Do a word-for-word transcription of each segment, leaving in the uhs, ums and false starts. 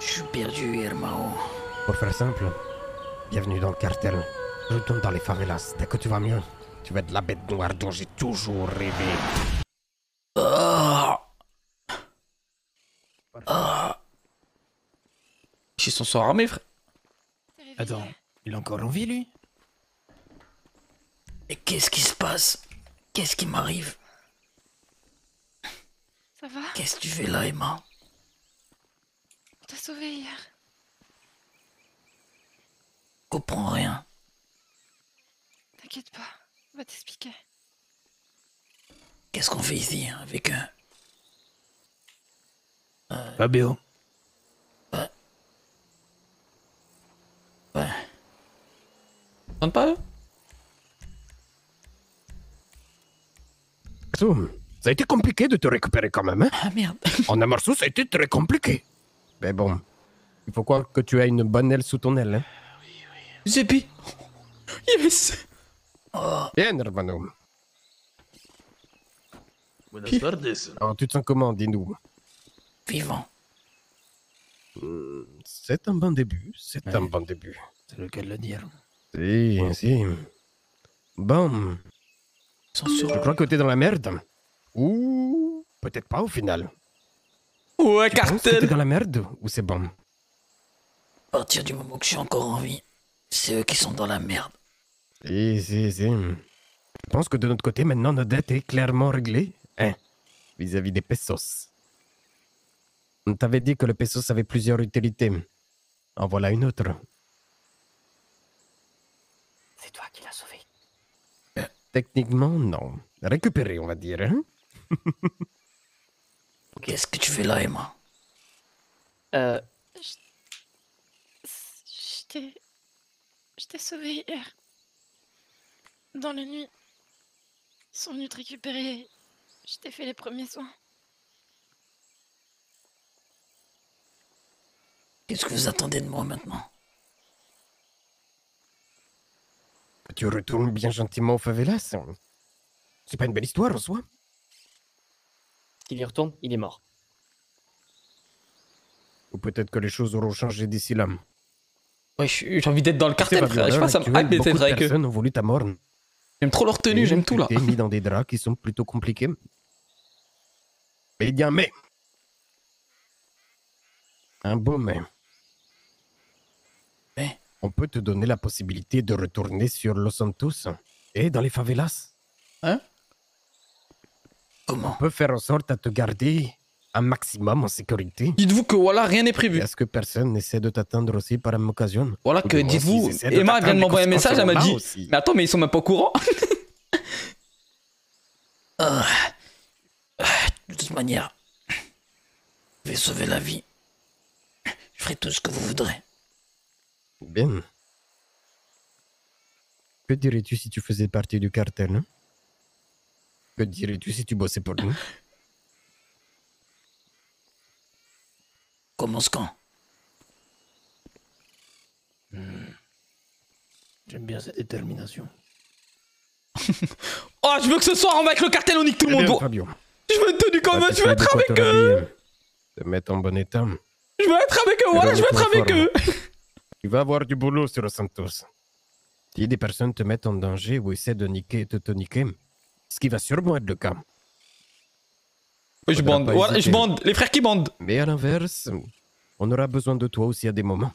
Je suis perdu, Irmao. Pour faire simple, bienvenue dans le cartel. Retourne dans les favelas, dès que tu vas mieux. Tu vas être la bête noire dont j'ai toujours rêvé. Oh. Oh. Ils sont sans armés, frère. Attends, il est encore en vie, lui? Et qu'est-ce qui se passe? Qu'est-ce qui m'arrive? Ça va? Qu'est-ce que tu fais là, Emma? On t'a sauvé hier. Je comprends rien. T'inquiète pas, on va t'expliquer. Qu'est-ce qu'on fait ici avec un... Euh... Fabio. Ouais. Ouais. T'entends pas, eux? Soum, ça a été compliqué de te récupérer quand même, hein? Ah merde. En un morceau, ça a été très compliqué. Mais bon, il faut croire que tu as une bonne aile sous ton aile, hein? Oui, oui. Zepek. Yes. Oh. Bien, Urbano. Buenas tardes. Alors, tu te sens comment, dis-nous? Vivant. C'est un bon début, c'est ouais. un bon début. C'est le cas de le dire. Si, ouais. si. Bon. Censure. Je crois que t'es dans la merde. Ou peut-être pas au final. Ouais, tu cartel. T'es dans la merde ou c'est bon? À partir du moment que je suis encore en vie, c'est eux qui sont dans la merde. Si, si, si. Je pense que de notre côté, maintenant, notre dette est clairement réglée. Hein? Vis-à-vis des pesos. On t'avait dit que le pesos avait plusieurs utilités. En voilà une autre. C'est toi qui l'as sauvé. Euh, techniquement, non. Récupéré, on va dire. Hein? Qu'est-ce que tu fais là, Emma? Euh... Je, Je t'ai... Je t'ai sauvé hier. Dans la nuit, ils sont venus te récupérer. Je t'ai fait les premiers soins. Qu'est-ce que vous attendez de moi maintenant? Tu retournes bien gentiment au favelas. C'est pas une belle histoire en soi. S'il y retourne, il est mort. Ou peut-être que les choses auront changé d'ici là. Ouais, j'ai envie d'être dans le cartel, frère. Je sais pas, ça me hype d'être avec eux. Personnes ont voulu ta mort. J'aime trop leur tenue, j'aime tout là. T'es mis dans des draps qui sont plutôt compliqués. Mais bien, mais. Un beau mais. Mais on peut te donner la possibilité de retourner sur Los Santos et dans les favelas. Hein? Comment? On peut faire en sorte à te garder un maximum en sécurité. Dites-vous que voilà, rien n'est prévu. Est-ce que personne n'essaie de t'atteindre aussi par une occasion? Voilà que dites-vous, Emma vient de m'envoyer un message, elle m'a dit aussi. Mais attends, mais ils sont même pas au courant. euh, De toute manière, je vais sauver la vie. Je ferai tout ce que vous voudrez. Bien. Que dirais-tu si tu faisais partie du cartel, hein? Que dirais-tu si tu bossais pour nous? Commence quand? mmh. J'aime bien cette détermination. Oh, je veux que ce soir on va avec le cartel, on nique tout le monde. Bon. Fabio. Je veux une tenue comme eux, je veux être avec eux. Te mettre en bon état. Je veux être avec eux, voilà, je veux être avec eux. Tu vas avoir du boulot sur Los Santos. Si des personnes te mettent en danger ou essaient de niquer, de te niquer, ce qui va sûrement être le cas. Oui, je bande, voilà, je bande, les frères qui bandent. Mais à l'inverse, on aura besoin de toi aussi à des moments.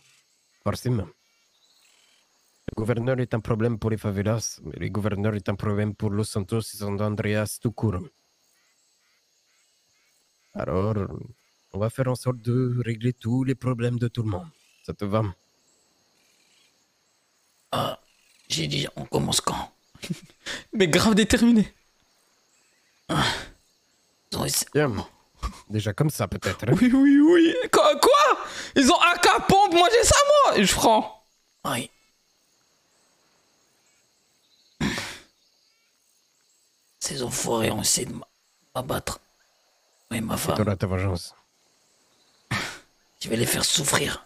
Forcément. Le gouverneur est un problème pour les favelas, mais le gouverneur est un problème pour Los Santos et San Andreas tout court. Alors, on va faire en sorte de régler tous les problèmes de tout le monde. Ça te va? Ah, j'ai dit, on commence quand? Mais grave déterminé. Ah. Bien. Déjà comme ça peut-être. Hein. Oui, oui, oui. Qu quoi? Ils ont un capombe, moi j'ai ça moi. Et je prends. Oui. Ces enfoirés ont essayé de m'abattre. Oui, ma femme. Tu auras ta vengeance. Je vais les faire souffrir.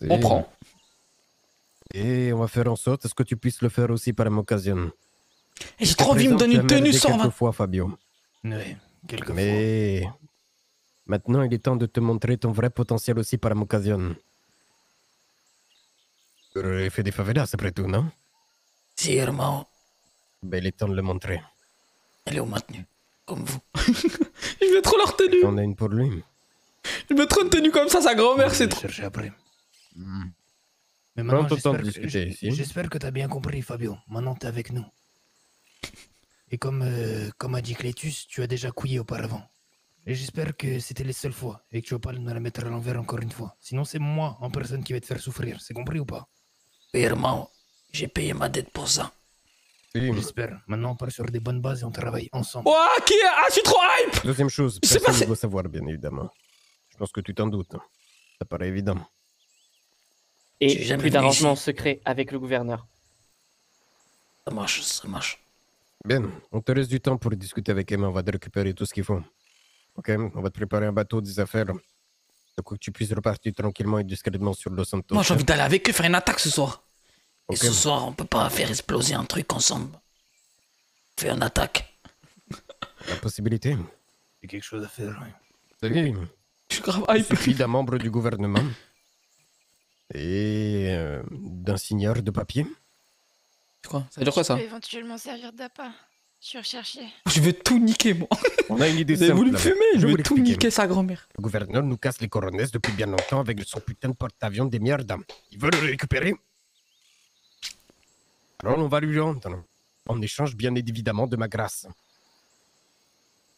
Et... On prend. Et on va faire en sorte à ce que tu puisses le faire aussi par l'occasion. Et j'ai trop envie de me donner une tenue sans... Quelquefois, Fabio. Oui, quelquefois. Mais Maintenant, il est temps de te montrer ton vrai potentiel aussi par l'occasion. Il fait des favelas après tout, non? Si, Irmao. Ben, il est temps de le montrer. Elle est au maintenu, comme vous. Il veut trop leur tenue. On a une pour lui. Il veut trop une tenue comme ça, sa grand-mère, c'est trop... chercher après. Mmh. Mais maintenant, j'espère que t'as bien compris, Fabio. Maintenant, t'es avec nous. Et comme, euh, comme a dit Clétus, tu as déjà couillé auparavant. Et j'espère que c'était les seules fois et que tu vas pas nous la mettre à l'envers encore une fois. Sinon, c'est moi en personne qui vais te faire souffrir. C'est compris ou pas? Irmao, j'ai payé ma dette pour ça. J'espère. Maintenant, on part sur des bonnes bases et on travaille ensemble. Ouah, qui est... Ah, je suis trop hype! Deuxième chose, personne ne doit savoir, bien évidemment. Je pense que tu t'en doutes. Ça paraît évident. Et plus d'arrangement secret avec le gouverneur. Ça marche, ça marche. Bien, on te laisse du temps pour discuter avec Emma. On va te récupérer tout ce qu'il faut. Ok, on va te préparer un bateau, des affaires. De quoi que tu puisses repartir tranquillement et discrètement sur Los Santos. Moi, j'ai envie d'aller avec eux faire une attaque ce soir. Okay. Et ce soir, on peut pas faire exploser un truc ensemble. Faire une attaque. La possibilité. J'ai quelque chose à faire, oui. Salut. Je suis grave hype. Il suffit d'un membre du gouvernement et euh, d'un signeur de papier. Quoi? Ça veut dire quoi ça? Je vais éventuellement servir d'appât. Je suis recherché. Je veux tout niquer, moi. On a une idée simple. Vous voulez me fumer? Je veux tout niquer, sa grand-mère. Le gouverneur nous casse les coronesses depuis bien longtemps avec son putain de porte-avions des merdes. Il veut le récupérer. Alors on va lui rendre. En échange, bien évidemment, de ma grâce.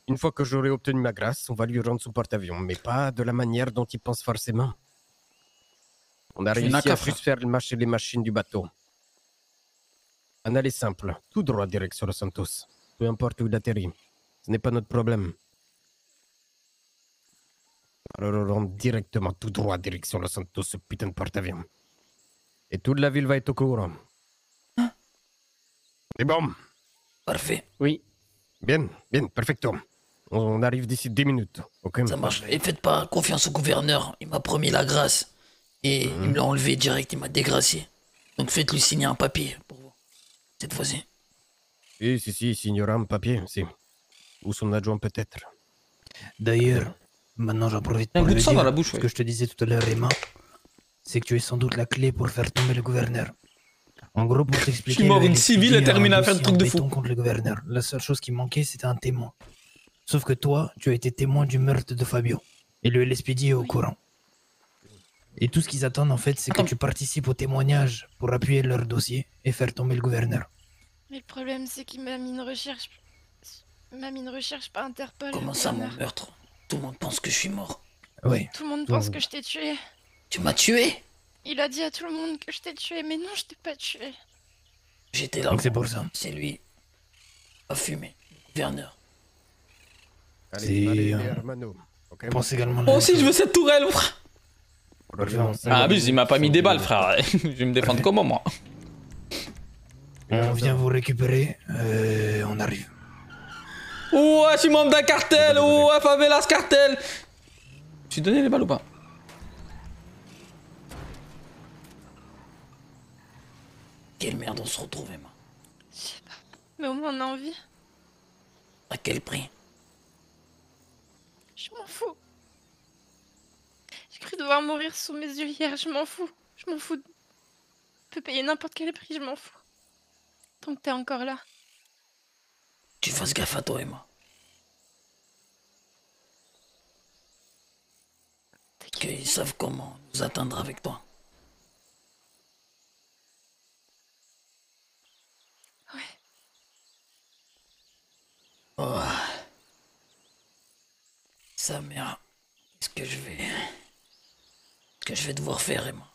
Une fois que j'aurai obtenu ma grâce, on va lui rendre son porte-avions, mais pas de la manière dont il pense forcément. On a réussi à juste faire marcher les machines du bateau. Un aller simple, tout droit direction Los Santos. Peu importe où il atterrit, ce n'est pas notre problème. Alors on rentre directement tout droit direction Los Santos, ce putain de porte-avions. Et toute la ville va être au courant. Hein? C'est bon. Parfait. Oui. Bien, bien, perfecto. On arrive d'ici dix minutes, ok? Ça marche. Et faites pas confiance au gouverneur, il m'a promis la grâce. Et mmh. il me l'a enlevé direct, il m'a dégracié. Donc faites-lui signer un papier pour vous. Cette fois-ci. Si, si, si, il signera un papier, si. Ou son adjoint peut-être. D'ailleurs, maintenant j'en profite pour le dire, dans la bouche, ce ouais. que je te disais tout à l'heure, Emma, c'est que tu es sans doute la clé pour faire tomber le gouverneur. En gros, pour t'expliquer... Je suis mort une civile et termine à faire le truc de fou. Contre le gouverneur. La seule chose qui manquait, c'était un témoin. Sauf que toi, tu as été témoin du meurtre de Fabio. Et le L S P D est au courant. Et tout ce qu'ils attendent, en fait, c'est que tu participes au témoignage pour appuyer leur dossier et faire tomber le gouverneur. Mais le problème, c'est qu'il m'a mis une recherche... m'a mis une recherche par Interpol. Comment ça, mon meurtre? Tout le monde pense que je suis mort. Oui. Tout le monde pense que je t'ai tué. Tu m'as tué? Il a dit à tout le monde que je t'ai tué, mais non, je t'ai pas tué. J'étais là. Donc c'est pour ça. C'est lui. A fumé. Gouverneur. Allez, allez, pense également. Moi aussi, je veux cette tourelle, frère. Ah, mais il m'a pas mis des balles, frère. Je vais me défendre comment, moi? On vient vous récupérer. Euh, on arrive. Ouah, je suis membre d'un cartel. Ouah, Favelas cartel. Je suis donné les balles ou pas? Quelle merde on se retrouve, Emma. Je sais pas, mais au moins on a envie. À quel prix? Je m'en fous. J'ai cru devoir mourir sous mes yeux hier, je m'en fous. Je m'en fous. Je peux payer n'importe quel prix, je m'en fous. Tant que t'es encore là. Tu fasses gaffe à toi, Emma. Qu'ils savent comment nous atteindre avec toi. Oh. Sa mère, qu'est-ce que je vais... Qu'est-ce que je vais devoir faire, Emma?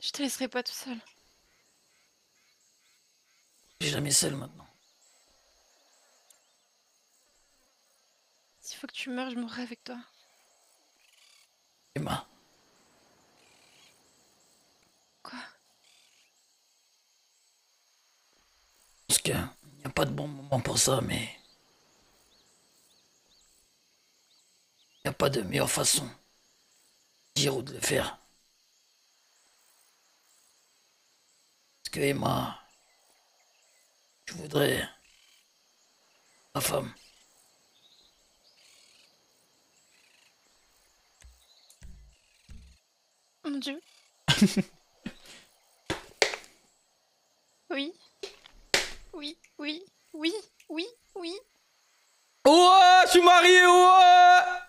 Je te laisserai pas tout seul. Je suis jamais seul maintenant. S'il faut que tu meurs, je mourrai avec toi. Emma. Quoi? Parce qu'il n'y a pas de bon moment pour ça, mais... Il n'y a pas de meilleure façon de dire ou de le faire. Parce que Emma, je voudrais Enfin... Mon Dieu. Oui. Oui, oui, oui, oui, oui. Ouah, je suis mariée, ouah.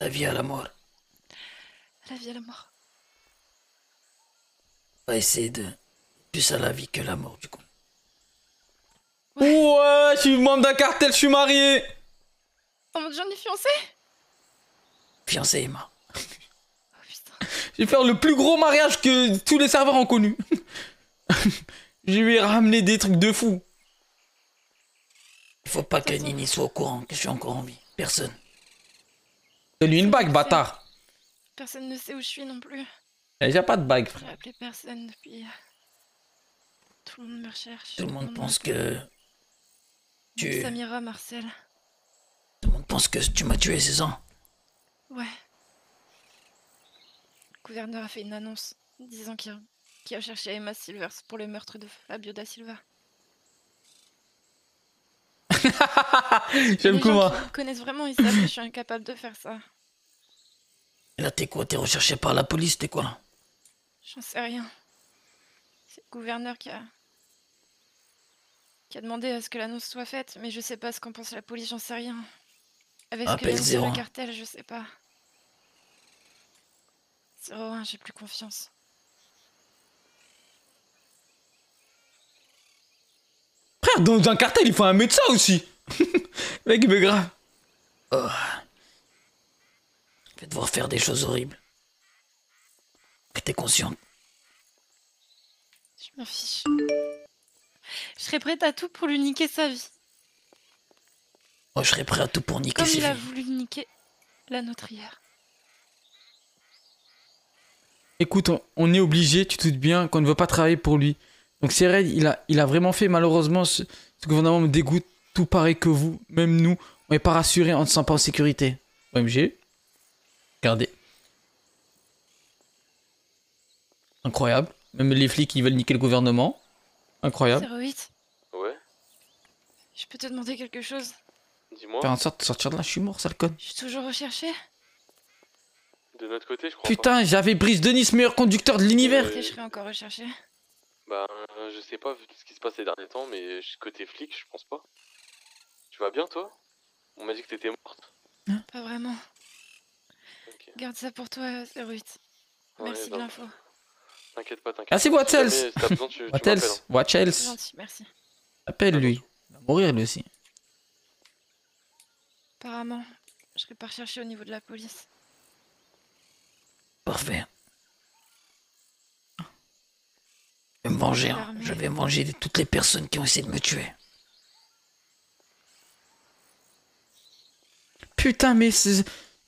La vie à la mort. La vie à la mort. On va essayer de... Plus à la vie que la mort, du coup. Ouais, ouais, je suis membre d'un cartel, je suis mariée. Oh mon Dieu, on est fiancé. Fiancé, Emma. Oh putain. Je vais faire le plus gros mariage que tous les serveurs ont connu. Je vais ramener des trucs de fou. Il faut pas que Nini soit au courant que je suis encore en vie. Personne. Donne-lui une bague, bâtard. Personne ne sait où je suis non plus. Il n'y a pas de bague, frère. J'ai appelé personne depuis... Tout le monde me recherche. Tout le monde pense que... Tu... Samira, Marcel. Tout le monde pense que tu m'as tué, c'est ça? Ouais. Le gouverneur a fait une annonce disant qu'il... qui a cherché Emma Silvers pour le meurtre de Fabio da Silva. J'aime comment. Ils me connaissent vraiment, ils savent que je suis incapable de faire ça. Et là, t'es quoi? T'es recherché par la police? T'es quoi là? J'en sais rien. C'est le gouverneur qui a... qui a demandé à ce que l'annonce soit faite, mais je sais pas ce qu'en pense la police, j'en sais rien. Avec ce que l'annonce de le cartel, je sais pas. zéro un, j'ai plus confiance. Dans un cartel, il faut un médecin aussi. Mec, il me grave. Oh. Je vais devoir faire des choses horribles. Que t'es consciente. Je m'en fiche. Je serais prête à tout pour lui niquer sa vie. Moi, je serais prêt à tout pour niquer Comme sa vie. Comme il a voulu niquer la nôtre hier. Écoute, on, on est obligé, tu te doutes bien, qu'on ne veut pas travailler pour lui. Donc c'est raide, il a, il a vraiment fait, malheureusement, ce, ce gouvernement me dégoûte, tout pareil que vous, même nous, on n'est pas rassurés, on ne se sent pas en sécurité. O M G, regardez. Incroyable, même les flics, ils veulent niquer le gouvernement. Incroyable. zéro huit. Ouais. Je peux te demander quelque chose? Dis-moi. Faire en sorte de sortir de là, je suis mort, sale con. Je suis toujours recherché. De notre côté, je crois. Putain, j'avais Brice Denis, meilleur conducteur de l'univers. Euh... Je serais encore recherché. Bah, je sais pas vu ce qui se passe ces derniers temps, mais côté flic, je pense pas. Tu vas bien, toi? On m'a dit que t'étais morte. Hein? Pas vraiment. Okay. Garde ça pour toi, zéro huit. Ouais, merci de l'info. T'inquiète pas, t'inquiète pas. Ah, c'est Wattels. Si Wattels, Wattels. Merci. Appelle-lui. Il va mourir, lui aussi. Apparemment, je serai pas recherché au niveau de la police. Parfait. Je vais me venger, hein. Je vais me venger de toutes les personnes qui ont essayé de me tuer. Putain, mais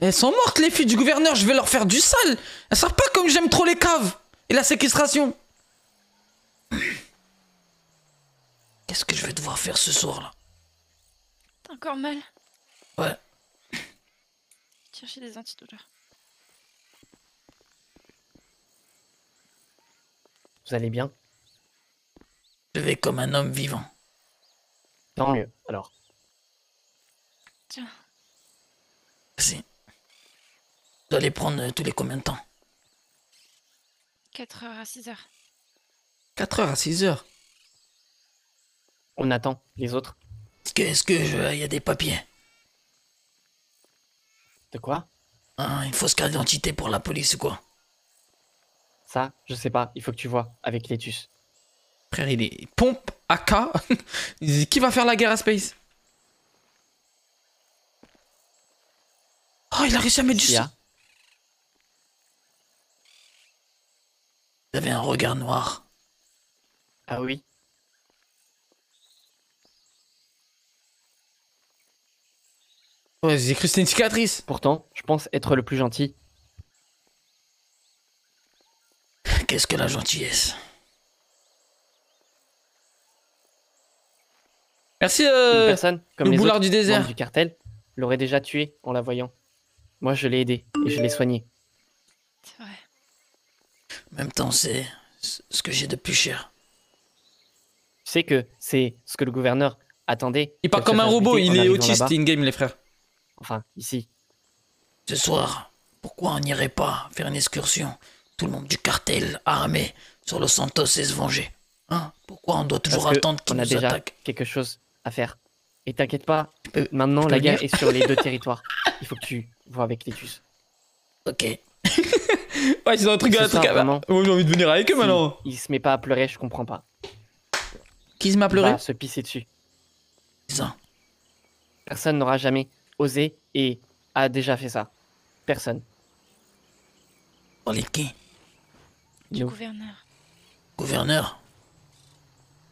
elles sont mortes, les filles du gouverneur, je vais leur faire du sale. Elles savent pas comme j'aime trop les caves et la séquestration. Qu'est-ce que je vais devoir faire ce soir-là? T'as encore mal? Ouais. Chercher des antidouleurs. Vous allez bien? Je vais comme un homme vivant. Tant mieux, alors. Tiens. Merci. Tu dois les prendre euh, tous les combien de temps? quatre heures à six heures. quatre heures à six heures? On attend, les autres. Est-ce que, est-ce que je, y a des papiers? De quoi? Ah, une fausse carte d'identité pour la police ou quoi? Ça, je sais pas, il faut que tu vois, avec Clétus. Frère, il est pompe, A K. Qui va faire la guerre à Space? Oh, il a réussi à mettre du sang. Vous avez un regard noir. Ah oui. Ouais, j'ai cru que c'était une cicatrice. Pourtant, je pense être le plus gentil. Qu'est-ce que la gentillesse? Merci euh, Une personne, comme le boulard du désert du cartel l'aurait déjà tué en la voyant. Moi je l'ai aidé et je l'ai soigné. C'est vrai. En même temps c'est ce que j'ai de plus cher. Tu sais que c'est ce que le gouverneur attendait. Il part comme un robot, il est autiste, in-game, les frères. Enfin, ici. Ce soir, pourquoi on n'irait pas faire une excursion? Tout le monde du cartel armé sur Los Santos et se venger. Hein? Pourquoi on doit toujours Parce attendre qu'ils nous attaquent? On a déjà quelque chose à faire. Et t'inquiète pas, peux, maintenant la guerre est sur les deux territoires. Il faut que tu vois avec Clétus. Ok. Ouais, c'est un truc à la truc à... Moi j'ai envie de venir avec eux si maintenant. Il se met pas à pleurer, je comprends pas. Qui se met à pleurer? Il va se pisser dessus. Ça. Personne n'aura jamais osé et a déjà fait ça. Personne. On est qui? Du gouverneur. Gouverneur?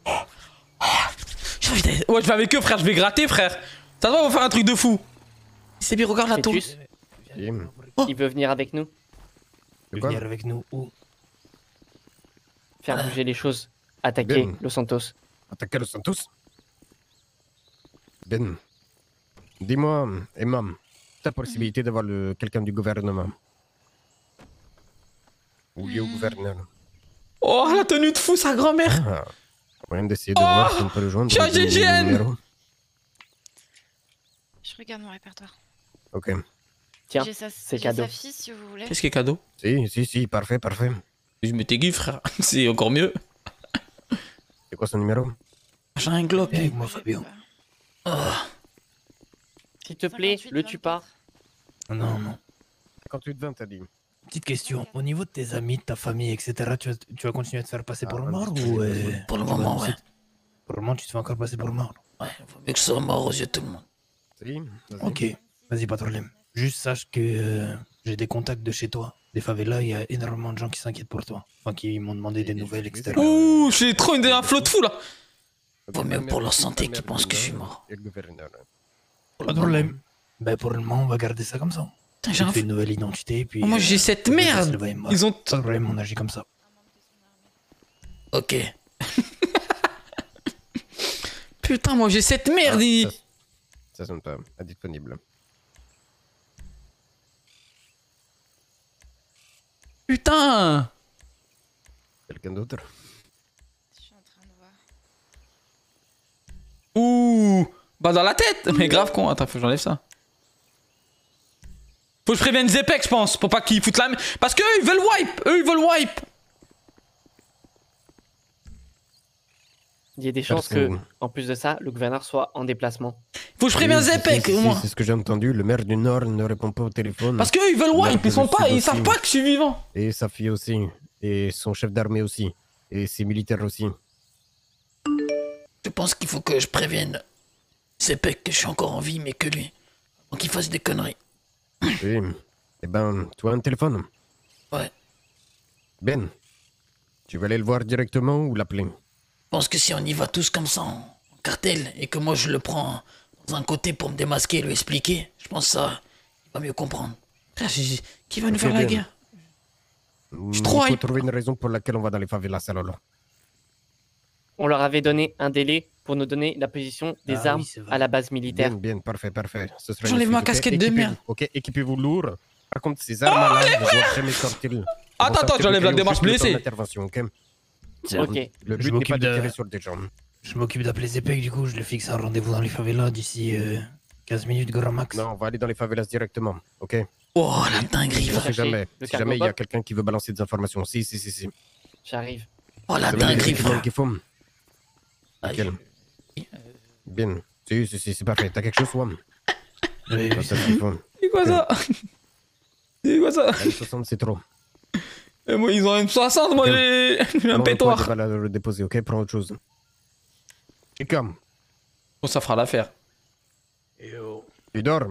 Oh. Oh. J'ai envie d'aller... Ouais, je vais avec eux, frère, je vais gratter, frère. Ça va, on va faire un truc de fou. C'est bien, regarde la tour. Oh. Il veut venir avec nous. Venir avec nous où? Faire bouger les choses. Attaquer ben. Los Santos. Attaquer Los Santos? Ben, dis-moi, Emma, t'as possibilité d'avoir quelqu'un du gouvernement? Ou lié au gouverneur? Oh, la tenue de fou, sa grand-mère! Ah, on va même essayer de oh voir si on peut le joindre. Change d'hygiène! Je regarde mon répertoire. Ok. Tiens, c'est cadeau. Si qu'est-ce qui est cadeau? Si, si, si, parfait, parfait. Je mets tes gifs, frère. C'est encore mieux. C'est quoi son numéro? J'ai un Glock avec moi, Fabio. Oh. S'il te plaît, le tue pas. Non, non. cinquante-huit vingt, t'as dit. Petite question, au niveau de tes amis, de ta famille, et cetera, tu vas, tu vas continuer à te faire passer ah, pour le mort ou... Euh, pour le moment, ouais. Pour le moment, tu te fais encore passer pour le mort? Ouais, faut mieux que ce soit mort aux yeux de tout le monde. Si, vas-y. Ok, vas-y, pas de problème. Juste sache que euh, j'ai des contacts de chez toi, des favelas, il y a énormément de gens qui s'inquiètent pour toi. Enfin, qui m'ont demandé des nouvelles, et cetera. Ouh, j'ai trop une, un flot de fou là. Vaut mieux pour leur santé qu'ils pensent que je suis mort. Pas de problème. Ben pour le moment, on va garder ça comme ça. J'ai fait une nouvelle identité, puis... Oh, moi j'ai euh, cette merde. Ils ont... Pas de problème, on agit comme ça. Ok. Putain, moi j'ai cette merde. Ah, ça sonne pas indisponible. Putain! Quelqu'un d'autre? Je suis en train de voir. Ouh! Bah dans la tête! Mais grave con, attends, faut que j'enlève ça. Faut que je prévienne Zepek, je pense, pour pas qu'ils foutent la... Parce qu'eux, ils veulent wipe! Eux, ils veulent wipe! Il y a des chances que, en plus de ça, le gouverneur soit en déplacement. Faut que je prévienne Zepek, au moins. C'est ce que j'ai entendu, le maire du Nord ne répond pas au téléphone. Parce qu'eux, ils veulent wipe, ils sont pas, ils savent pas que je suis vivant. Et sa fille aussi, et son chef d'armée aussi, et ses militaires aussi. Je pense qu'il faut que je prévienne Zepek que je suis encore en vie, mais que lui, avant qu'il fasse des conneries. Oui, et ben, toi un téléphone? Ouais. Ben, tu vas aller le voir directement ou l'appeler? Je pense que si on y va tous comme ça en cartel et que moi je le prends dans un côté pour me démasquer et lui expliquer, je pense que ça il va mieux comprendre. Frère, qui va nous faire la guerre? Je crois. Il faut trouver une raison pour laquelle on va dans les favelas alors là. On leur avait donné un délai pour nous donner la position des ah, armes oui, à la base militaire. Bien, bien, parfait, parfait. J'enlève ma casquette de merde. Ok, équipez-vous lourd. Par contre, ces armes-là, oh, ne doivent jamais sortir. Attends, attends, j'enlève la démarche blessée. Ok. Le but n'est pas de tirer sur des gens. Je m'occupe d'appeler Zepek, du coup je le fixe un rendez-vous dans les favelas d'ici euh, quinze minutes grand max. Non, on va aller dans les favelas directement, ok? Oh la dinguerie, va. Si jamais il si y a quelqu'un qui veut balancer des informations, si, si, si, si. J'arrive. Oh la dinguerie, frère. Nickel. Bien. Si, si, si, c'est parfait. T'as quelque chose, Wam? Oui, oui. C'est quoi ça? C'est quoi ça? soixante, c'est trop. Et moi, ils ont une soixante, moi j'ai un pétoir. On va la déposer, ok? Prends autre chose. Et comme. Bon, ça fera l'affaire. Tu dors?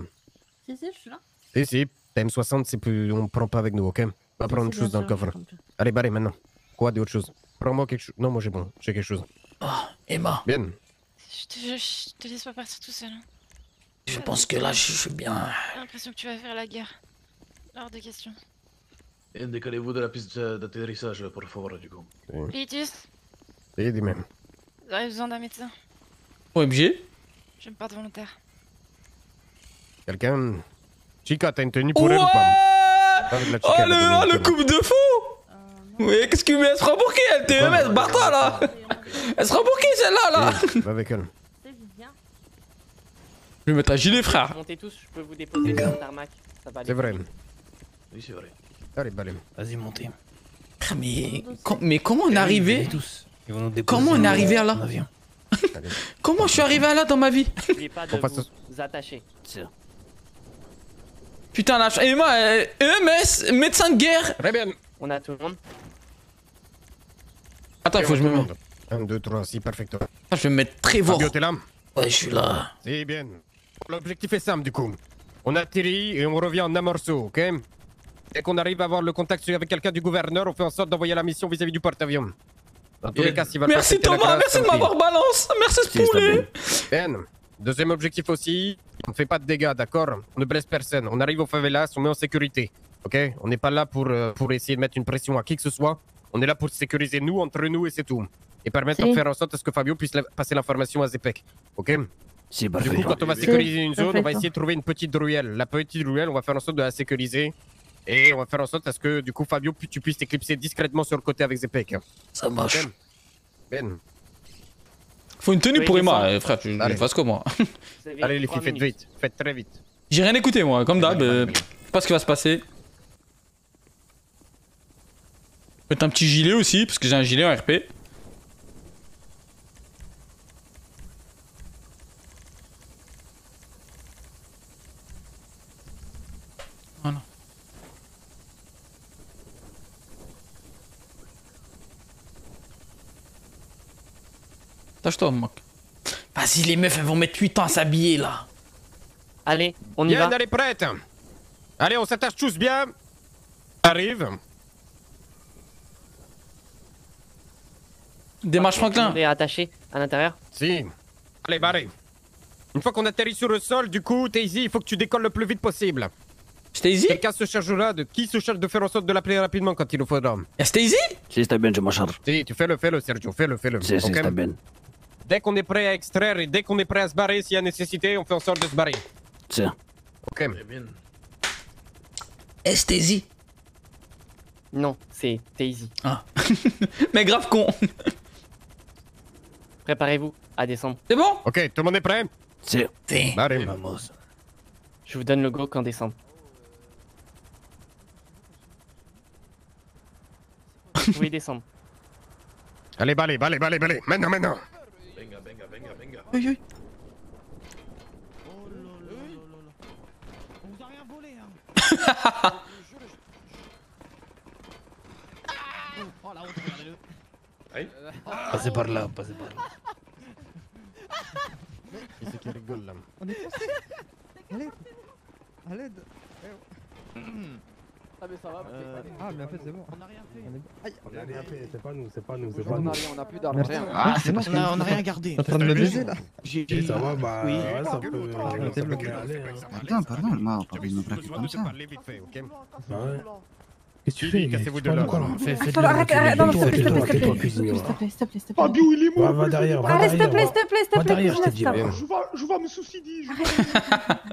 Si, si, je suis là. Si, si, t'as M soixante, c'est plus... on prend pas avec nous, ok? On va prendre autre chose dans le coffre. Allez, barrez maintenant. Quoi d'autre chose? Prends-moi quelque chose. Non, moi j'ai bon, j'ai quelque chose. Oh, Emma. Bien. Je te, je, je te laisse pas partir tout seul. Hein. Je pense que là, je suis bien. J'ai l'impression que tu vas faire la guerre. Hors de question. Et décalez-vous de la piste d'atterrissage, pour favor, du coup. Clétus. Et des mêmes. Vous avez besoin d'un médecin. O M G. Je me porte volontaire. Quelqu'un. Chica, t'as une tenue pour ouais elle ou pas? Oh le, oh, le couple de fou. euh, Oui, qu'est-ce que tu me laisses pour qui? L T M S, barre-toi là. Elle sera pour qui celle-là là, là oui, va avec elle. Je vais mettre un gilet frère. Montez tous, je peux vous déposer sur le tarmac. C'est vrai. Oui c'est vrai. Allez, allez. Vas-y montez. Ah, mais, com mais comment on est arrivé tous. Ils vont nous Comment on est arrivé à là Comment je suis arrivé à là dans ma vie? N'oubliez pas de vous attacher. Putain la Emma, E M S, médecin de guerre. On a tout le monde. Attends, faut que je me mette. un, deux, trois, six, perfecto. Je vais me mettre très fort. Fabio, t'es là? Ouais, je suis là. C'est bien. L'objectif est simple du coup. On atterrit et on revient en un morceau, ok? Dès qu'on arrive à avoir le contact avec quelqu'un du gouverneur, on fait en sorte d'envoyer la mission vis-à-vis du porte-avions. Dans tous les cas, s'il va le faire, c'est Thomas, grâce, merci de m'avoir balance, merci ce poulet. Ben, deuxième objectif aussi, on ne fait pas de dégâts, d'accord? On ne blesse personne, on arrive aux favelas, on est en sécurité, ok? On n'est pas là pour, euh, pour essayer de mettre une pression à qui que ce soit, on est là pour sécuriser nous, entre nous et c'est tout. Et permettre si. de faire en sorte à ce que Fabio puisse passer l'information à Zepek, ok? Si, bah, du coup, quand on va sécuriser si. une zone, Perfecto. on va essayer de trouver une petite ruelle. La petite ruelle, on va faire en sorte de la sécuriser. Et on va faire en sorte à ce que du coup Fabio tu puisses t'éclipser discrètement sur le côté avec Zepek. Ça marche. Ben. Faut une tenue oui, pour Emma, eh, frère, tu ne fasses que moi. Allez les filles, faites vite, faites très vite. J'ai rien écouté moi, comme d'hab, euh, je sais pas ce qui va se passer. Peut-être un petit gilet aussi, parce que j'ai un gilet en R P. Tâche-toi, Moc. Vas-y, les meufs, elles vont mettre huit ans à s'habiller là. Allez, on y bien, va. Bien, allez, prête. Allez, on s'attache tous bien. Arrive. Démarche Franklin. On est attaché à l'intérieur. Si. Allez, barré. Une fois qu'on atterrit sur le sol, du coup, Taisy, il faut que tu décolles le plus vite possible. Taisy? Quelqu'un se chargera de qui se charge de faire en sorte de l'appeler rapidement quand il le faudra. Est-ce Taisy? Si, c'est bien, je m'en charge. Si, tu fais le, fais le, Sergio, fais le, fais le. Si, okay. si, c'est bien. Dès qu'on est prêt à extraire et dès qu'on est prêt à se barrer, s'il y a nécessité, on fait en sorte de se barrer. Si. Ok. Est-ce Taisy? Non, c'est Taisy. Ah. Mais grave con. Préparez-vous à descendre. C'est bon? Ok, tout le monde est prêt? Si. Si. Barré. Je vous donne le go quand descendre. Vous pouvez descendre. Allez, balai, balai, balai, balai. Maintenant, maintenant. Venga, venga, venga, venga. Oui, oui. Oh là là là là. On vous a rien volé, hein. Oh la honte, regardez-le. Aïe. Passez par là, passez par là. Qu'est-ce qui rigole là? On est passé. À l'aide. À l'aide. Ah mais ça va, euh... ah mais en fait c'est bon. On a rien fait. On a rien fait, c'est pas nous, c'est pas nous, c'est pas nous. On a plus d'argent. Ah c'est parce qu'on a, on a rien gardé. T'es en train de me baiser là? J'ai vu. Ça va bah... Oui. Ouais, ça peut... Attends, pardon, elle m'a envie de me plaquer comme ça. Qu'est-ce que tu fais? Cassez-vous de là. Attends, arrête, non, s'il te plaît, s'il te plaît, s'il te plaît, s'il te plaît. Fabio, il est mort. Va derrière, va derrière. S'il te plaît, s'il te plaît, s'il te plaît. Je te dis, je vais me suicider.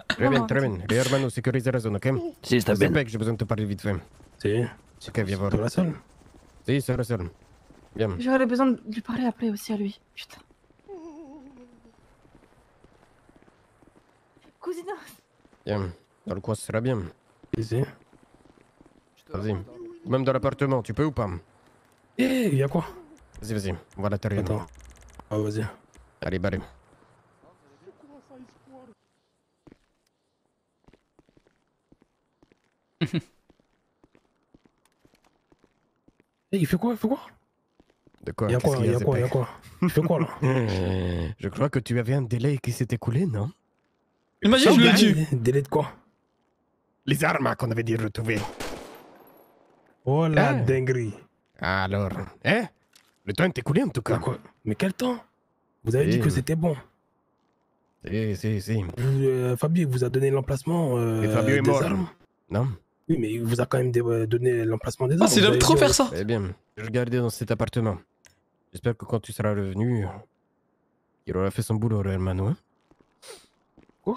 Très bien, très bien. Et Urbano, sécurisez la zone, ok? Si, c'est bien. J'ai besoin de te parler vite fait. Si. Ok, viens voir. C'est la seule? Si, c'est la seule. Bien. J'aurais besoin de lui parler après aussi à lui. Putain. Cousina. Bien. Dans le coin, ce sera bien. Vas-y. Vas-y. Même dans l'appartement, tu peux ou pas? Eh, hey, y'a quoi? Vas-y, vas-y, on va à l'intérieur. Attends. Ah, oh, vas-y. Allez, barrez. Eh, il fait quoi? Il fait quoi? De quoi? Y'a quoi? Qu qu Y'a quoi? Y'a quoi? Il fait quoi là? Je crois que tu avais un délai qui s'est écoulé, non? Imagine, je le tue! Délai de quoi? Les armes qu'on avait dit retrouver. Oh la eh. dinguerie. Alors, eh le temps est écoulé en tout cas. Quoi? Mais quel temps? Vous avez si. dit que c'était bon. Si, si, si. Euh, Fabio vous a donné l'emplacement euh, Fabio est des mort. armes. Non. Oui, mais il vous a quand même donné l'emplacement des armes. Ah, c'est de trop faire ça. Eh bien, je regardais dans cet appartement. J'espère que quand tu seras revenu, il aura fait son boulot, Hermano. Hein? Quoi?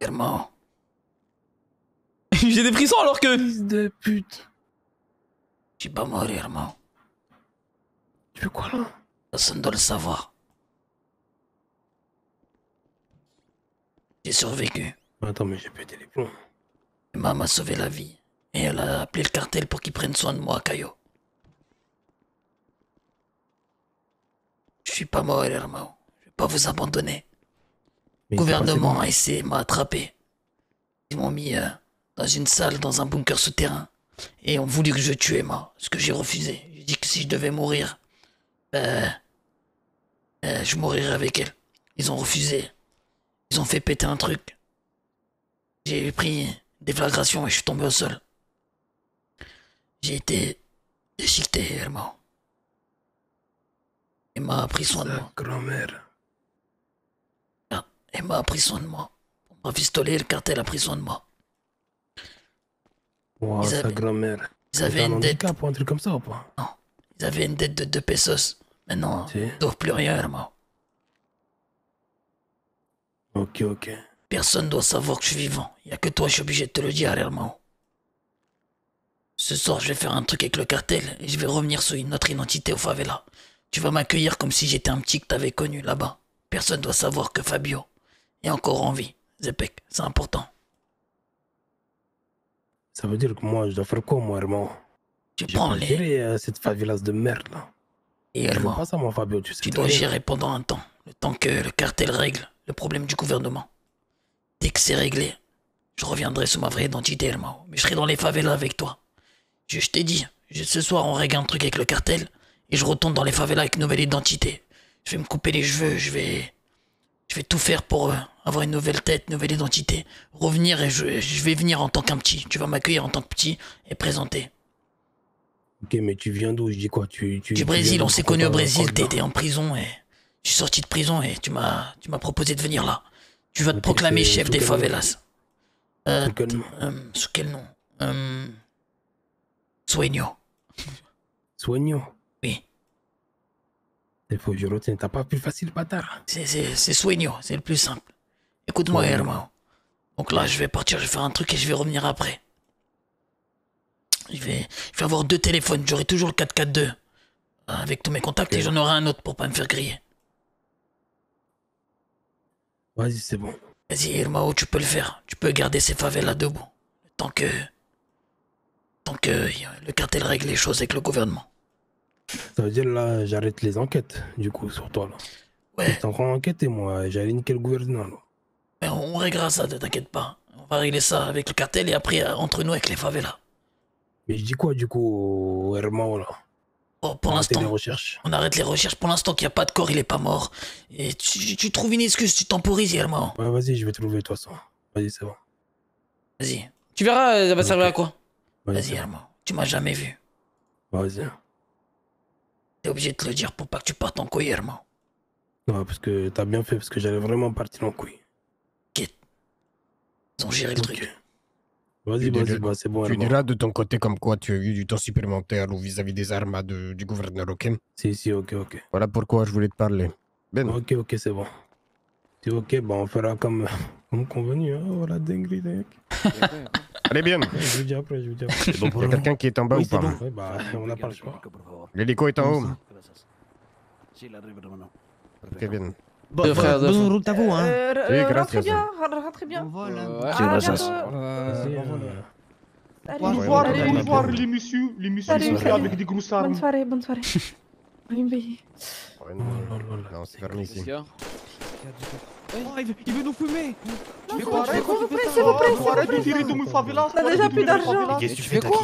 Hermano. J'ai des frissons alors que... Fils de pute. Je suis pas mort, Irmao. Tu veux quoi là? Personne doit le savoir. J'ai survécu. Attends, mais j'ai pété les plombs. Emma m'a sauvé la vie. Et elle a appelé le cartel pour qu'ils prennent soin de moi, Cayo. Je suis pas mort, Irmao. Je vais pas vous abandonner. Le gouvernement a essayé de m'attraper. Ils m'ont mis euh, dans une salle, dans un bunker souterrain. Et ont voulu que je tue Emma. Ce que j'ai refusé. J'ai dit que si je devais mourir, euh, euh, je mourrais avec elle. Ils ont refusé. Ils ont fait péter un truc. J'ai pris des flagrations et je suis tombé au sol. J'ai été déchiqueté, Irmao. Emma a pris soin de moi. Grand-mère. Ah, Emma a pris soin de moi. Pour m'a pistolé, le cartel a pris soin de moi. Wow, ils avaient... sa grand-mère. Ils avaient une dette. Pour un truc comme ça ou pas? Non. Ils avaient une dette de deux pesos. Maintenant, si. Ils ne doivent plus rien, Irmao. Ok, ok. Personne doit savoir que je suis vivant. Il n'y a que toi, je suis obligé de te le dire, Irmao. Ce soir, je vais faire un truc avec le cartel et je vais revenir sous une autre identité au favela. Tu vas m'accueillir comme si j'étais un petit que t'avais connu là-bas. Personne doit savoir que Fabio est encore en vie. Zepek, c'est important. Ça veut dire que moi, je dois faire quoi, moi, Irmao? Tu prends les... gérer euh, cette favelas de merde, là. Et Irmao, pas ça, moi, Fabio, tu sais tu dois rien. Gérer pendant un temps. Le temps que le cartel règle le problème du gouvernement. Dès que c'est réglé, je reviendrai sous ma vraie identité, Irmao. Mais je serai dans les favelas avec toi. Je, je t'ai dit, je, ce soir, on règle un truc avec le cartel. Et je retourne dans les favelas avec une nouvelle identité. Je vais me couper les cheveux, je vais... Je vais tout faire pour euh, avoir une nouvelle tête, nouvelle identité. Revenir et je, je vais venir en tant qu'un petit. Tu vas m'accueillir en tant que petit et présenter. Ok, mais tu viens d'où? Je dis quoi tu, tu, Du Brésil, on s'est connu au Brésil. T'étais en prison et... Je suis sorti de prison et tu m'as tu m'as proposé de venir là. Tu vas te okay, proclamer chef des favelas. Euh, sous quel nom, euh, sous quel nom euh... Sueño. Sueño. Oui. Il faut que je retienne. T'as pas plus facile, bâtard. C'est Sueño, c'est le plus simple. Écoute-moi, Irmao. Donc là, je vais partir, je vais faire un truc et je vais revenir après. Je vais, je vais avoir deux téléphones. J'aurai toujours le quatre quatre deux avec tous mes contacts okay. Et j'en aurai un autre pour pas me faire griller. Vas-y, c'est bon. Vas-y, Irmao, tu peux le faire. Tu peux garder ces favelas debout. Tant que... Tant que le cartel règle les choses avec le gouvernement. Ça veut dire là, j'arrête les enquêtes, du coup, sur toi là. Ouais. T'es encore enquêté, moi, j'allais niquer le gouvernement là. Mais on réglera ça, ne t'inquiète pas. On va régler ça avec le cartel et après, entre nous, avec les favelas. Mais je dis quoi, du coup, Irmao là? Oh, pour l'instant, on arrête les recherches. Pour l'instant qu'il n'y a pas de corps, il est pas mort. Et tu, tu trouves une excuse, tu temporises, Irmao. Ouais, vas-y, je vais te trouver, toi, ça. Vas-y, c'est bon. Vas-y. Tu verras, ça va okay. Servir à quoi? Vas-y, Irmao, tu m'as jamais vu. Vas-y. T'es obligé de te le dire pour pas que tu partes en couille, Irmao. Ouais, parce que t'as bien fait, parce que j'allais vraiment partir en couille. T'inquiète. Ils ont géré le okay. Truc. Vas-y, vas-y, bah, c'est bon. Tu diras de ton côté comme quoi tu as eu du temps supplémentaire ou vis-à-vis des armes de, du gouverneur, ok? Si, si, ok, ok. Voilà pourquoi je voulais te parler. Ben. Ok, ok, c'est bon. C'est ok, bah on fera comme, comme convenu. Hein. Oh la dinguerie, dingue. Allez bien. Je vous dis après, je vous dis après. C'est bon pour quelqu'un qui est en bas oui, ou pas bon. Oui, bah, on n'a pas le choix. L'hélico est en haut. Très bien. Bonne route à vous, hein. Oui, rentrez bien, rentrez bien. Bon vol. Au revoir, au revoir, les messieurs, les messieurs avec des grosses armes. Bonne soirée, bonne soirée. Non, c'est fermé ici. Oh, il veut, il veut nous fumer! Mais quoi? S'il vous plaît, s'il vous plaît! Tu arrêtes de tirer dans mes favelas! On a déjà plus d'argent! Qu'est-ce que tu fais quoi?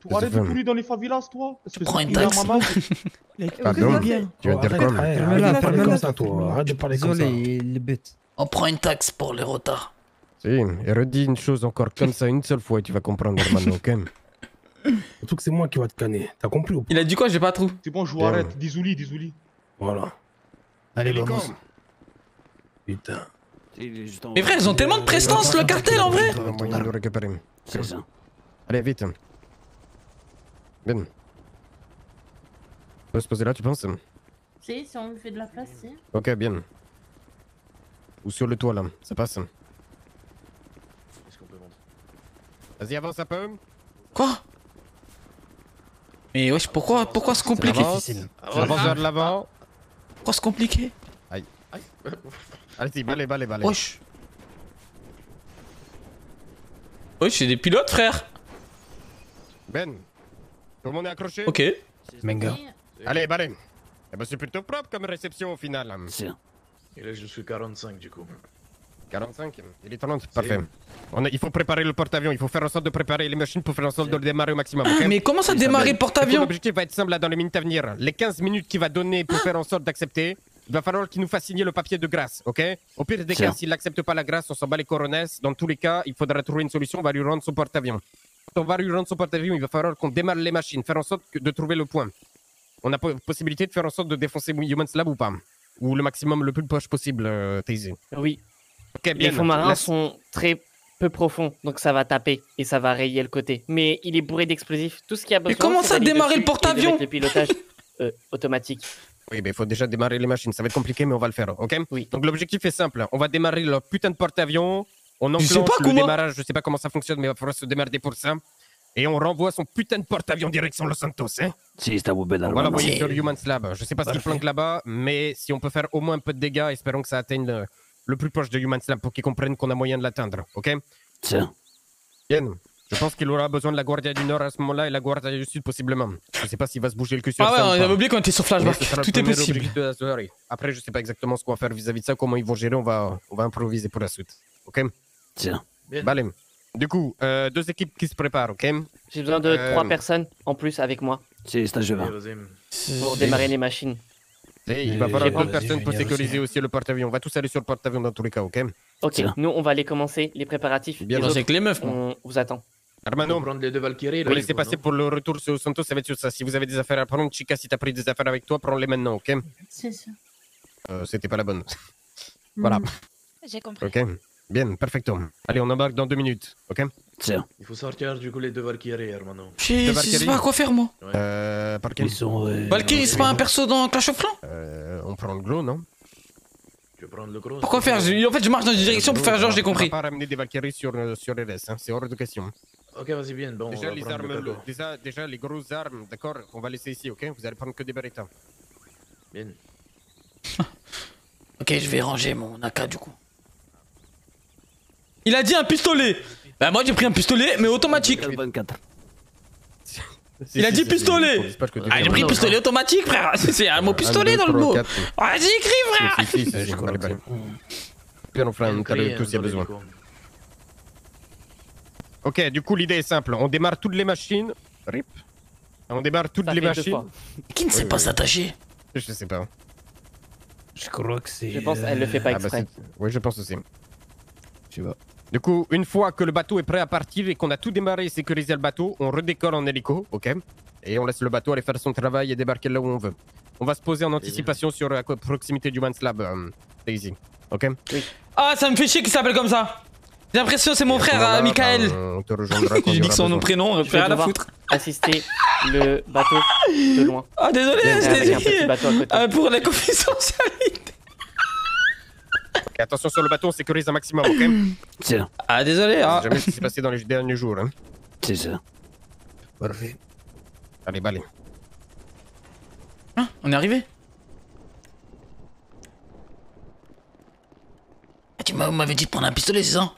Tu arrêtes de tirer dans les favelas, toi? Tu prends une taxe! Pardon? Tu vas te dire comme? Arrête de parler comme ça, toi! Arrête de parler comme ça! On prend une taxe pour les retards! Si, et redis une chose encore comme ça une seule fois et tu vas comprendre maintenant, ok? Surtout que c'est moi qui va te canner, t'as compris ou pas? Il a dit quoi? J'ai pas trop! C'est bon, je vous arrête, désolé, désolé! Voilà! Allez, vamos! Putain. Mais frère, ils ont tellement de prestance le cartel en vrai. C'est ça. Allez, vite. Ben. On peut se poser là, tu penses? Si, si on me fait de la place, si. Ok, bien. Ou sur le toit là, ça passe. Vas-y, avance un peu. Quoi? Mais wesh, pourquoi, pourquoi se compliquer? J'avance vers l'avant. Pourquoi se compliquer? Aïe. Aïe. Allez-y, balai, balai, balai. Wesh. Wesh, c'est des pilotes, frère. Ben. Tout le monde est accroché? Ok. Menga. Allez, balai. Eh ben, c'est plutôt propre comme réception au final. Tiens. Et là, je suis quarante-cinq du coup. quarante-cinq, il est trente, parfait. On a, il faut préparer le porte-avions, il faut faire en sorte de préparer les machines pour faire en sorte de le démarrer au maximum. Ah, okay. Mais comment ça démarrer le porte-avions? L'objectif va être simple là, dans les minutes à venir. Les quinze minutes qu'il va donner pour ah. faire en sorte d'accepter, il va falloir qu'il nous fasse signer le papier de grâce, ok? Au pire des cas, s'il n'accepte pas la grâce, on s'en bat les coronets. Dans tous les cas, il faudra trouver une solution, on va lui rendre son porte-avions. Quand on va lui rendre son porte-avions, il va falloir qu'on démarre les machines, faire en sorte que de trouver le point. On a possibilité de faire en sorte de défoncer Humane Labs ou pas? Ou le maximum, le plus proche possible, euh, Taisy. Oui. Okay, bien. Les fonds marins la... sont très peu profonds, donc ça va taper et ça va rayer le côté. Mais il est bourré d'explosifs. Tout ce qu'il y a besoin. Mais comment ça démarrer le porte-avions? Le pilotage euh, automatique. Oui, mais il faut déjà démarrer les machines. Ça va être compliqué, mais on va le faire, ok? Oui. Donc l'objectif est simple. On va démarrer le putain de porte-avions. On enclenche le comment... démarrage. Je sais pas comment ça fonctionne, mais il va falloir se démerder pour ça. Et on renvoie son putain de porte-avions direction Los Santos, hein? Si, c'est à vous, Ben. On va l'envoyer sur Humane Labs. Je sais pas si je planque là-bas, mais si on peut faire au moins un peu de dégâts, espérons que ça atteigne le, le plus proche de Humane Labs pour qu'ils comprennent qu'on a moyen de l'atteindre, ok? Tiens. Bien. Je pense qu'il aura besoin de la Guardia du Nord à ce moment-là et la Guardia du Sud possiblement. Je sais pas s'il va se bouger le cul sur ça. Ah ouais, on avait oublié qu'on était sur flashback. Tout est possible. Après, je sais pas exactement ce qu'on va faire vis-à-vis de ça, comment ils vont gérer, on va, on va improviser pour la suite, ok? Tiens. Balem. Du coup, euh, deux équipes qui se préparent, ok? J'ai besoin de euh... trois personnes en plus avec moi. C'est stagiaire. Pour démarrer les machines. Et il va falloir deux personnes pour sécuriser aussi le porte-avions. On va tous aller sur le porte-avions dans tous les cas, ok? Ok, nous on va aller commencer les préparatifs. Bien, c'est que les meufs, on vous attend. Armano, prendre les deux Valkyries. Vous laissez passer pour le retour sur Santos, ça va être sur ça. Si vous avez des affaires à prendre, Chica, si t'as pris des affaires avec toi, prends-les maintenant, ok? C'est ça. Euh, C'était pas la bonne. Voilà. J'ai compris. Ok. Bien, perfecto. Allez, on embarque dans deux minutes, ok? Tiens. Il faut sortir du coup les deux Valkyries, Armano. Je sais pas quoi faire, moi. Ouais. Euh, par quel... Valkyrie, c'est pas un perso dans Clash of Clans? Euh, on prend le glow, non? Tu veux prendre le gros? Pourquoi faire? Je... En fait, je marche dans une direction pour faire genre, j'ai compris. On va pas ramener des Valkyries sur les sur restes, hein. C'est hors de question. Ok, vas-y, bien, bon. Déjà, on va les armes, le déjà, déjà, les grosses armes, d'accord? On va laisser ici, ok? Vous allez prendre que des Beretta. Bien. Ok, je vais ranger mon A K du coup. Il a dit un pistolet. Bah moi j'ai pris un pistolet mais automatique. Il a dit pistolet. Ah j'ai pris pistolet automatique frère. C'est un mot pistolet dans le mot. Ah j'ai écrit frère. Bien on fera un carré tout s'il y a besoin. Ok du coup l'idée est simple. On démarre toutes les machines. Rip. On démarre toutes les machines. Qui ne sait pas s'attacher? Je sais pas. Je crois que c'est... Je pense qu'elle le fait pas exprès. Oui je pense aussi. Tu vois. Du coup, une fois que le bateau est prêt à partir et qu'on a tout démarré et sécurisé le bateau, on redécolle en hélico, ok? Et on laisse le bateau aller faire son travail et débarquer là où on veut. On va se poser en anticipation sur la proximité du Humane Labs, euh, Daisy, ok? Oui. Ah, ça me fait chier qu'il s'appelle comme ça! J'ai l'impression c'est mon frère, hein, Michael! Ben, j'ai dit que son nom prénom, je vais à la foutre. Assister le bateau de loin. Ah, désolé, je t'ai dit! Pour la confidentialité! Et attention sur le bateau, on sécurise un maximum, ok? Tiens. Ah désolé, hein. Jamais ce qui s'est passé dans les derniers jours, hein. C'est ça. Parfait. Allez, balai. Hein? On est arrivé? Ah, tu m'avais dit de prendre un pistolet, c'est ça?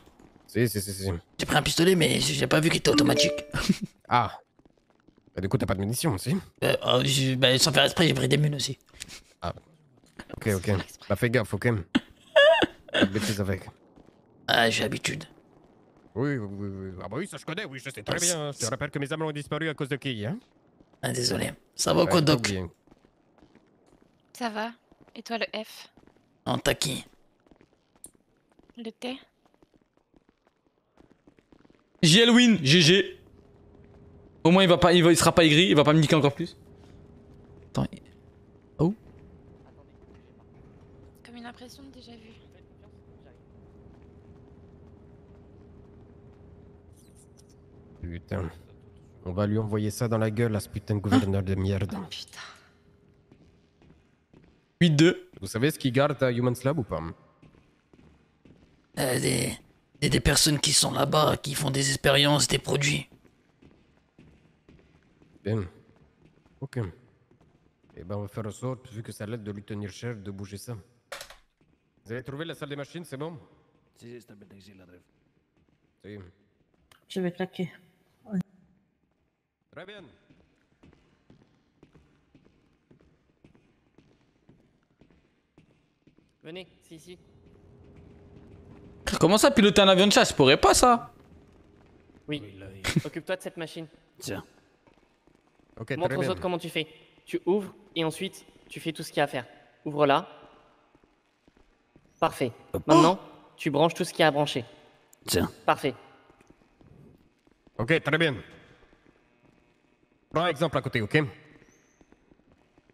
Si, si, si, si. J'ai pris un pistolet, mais j'ai pas vu qu'il était automatique. Ah. Bah du coup, t'as pas de munitions, si? Euh, oh, je, bah sans faire esprit, j'ai pris des munes aussi. Ah. Ok, ok. Bah fais gaffe, ok? Bêtise avec. Ah, j'ai l'habitude. Oui, oui, oui. Ah, bah oui, ça je connais, oui, je sais très bien. Je te rappelle que mes amants ont disparu à cause de qui, hein? Ah, désolé. Ça va ou quoi, Doc? Ça va. Et toi, le F? Non, t'as qui? Le T. J L win, G G. Au moins, il va pas, il, va, il sera pas aigri, il va pas me niquer encore plus. Attends. Oh. Comme une impression de déjà vu. Putain, on va lui envoyer ça dans la gueule à ce putain de gouverneur de merde. Oh putain. huit deux. Vous savez ce qu'il garde à Humane Labs ou pas? euh, des... des... Des personnes qui sont là-bas, qui font des expériences, des produits. Bien. Ok. Et ben on va faire en sorte, vu que ça l'aide de lui tenir cher, de bouger ça. Vous avez trouvé la salle des machines, c'est bon? Si, c'est bien ici la rêve. Si. Je vais claquer. Ouais. Très bien. Venez, c'est ici. Comment ça, piloter un avion de chasse? Je pourrais pas ça. Oui. Occupe-toi de cette machine. Tiens. Okay, montre aux autres comment tu fais. Tu ouvres et ensuite tu fais tout ce qu'il y a à faire. Ouvre là. Parfait. Hop. Maintenant, oh, tu branches tout ce qu'il y a à brancher. Tiens. Parfait. Ok, très bien. Prends un exemple à côté, ok?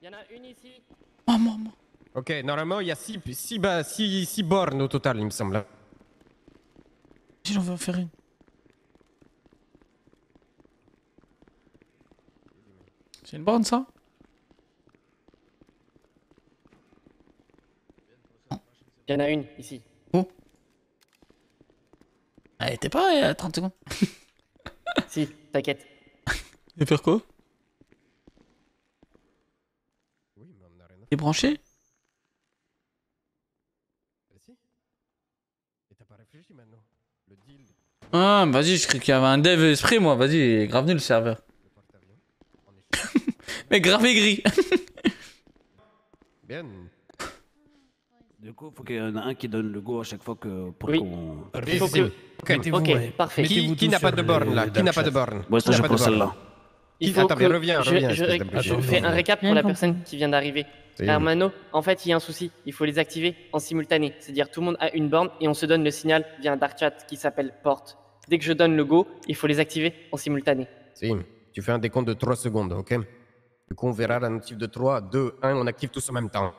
Il y en a une ici. Oh maman. Ok, normalement il y a six, six, six, six bornes au total, il me semble. Si j'en veux en faire une. C'est une borne ça? Il y en a une ici. Où? Elle était pas à trente secondes. Si, t'inquiète. Et faire quoi? T'es branché? Ah, vas-y, je crois qu'il y avait un dev esprit moi, vas-y, grave nul le serveur. Mais grave aigri. Bien. Du coup, faut qu'il y en a un qui donne le go à chaque fois que... Pour oui. Qu faut que... Ok, okay. Ouais, parfait. Qui, qui n'a pas de borne là? Qui n'a pas de borne? Moi, je prends celle-là. Attends, mais reviens, reviens. Je, reviens, je, je, je fais un récap pour la personne qui vient d'arriver. Hermano, en fait, il y a un souci. Il faut les activer en simultané. C'est-à-dire, tout le monde a une borne et on se donne le signal via un dark chat qui s'appelle porte. Dès que je donne le go, il faut les activer en simultané. Si, tu fais un décompte de trois secondes, ok? Du coup, on verra la notif de trois, deux, un, on active tous en même temps.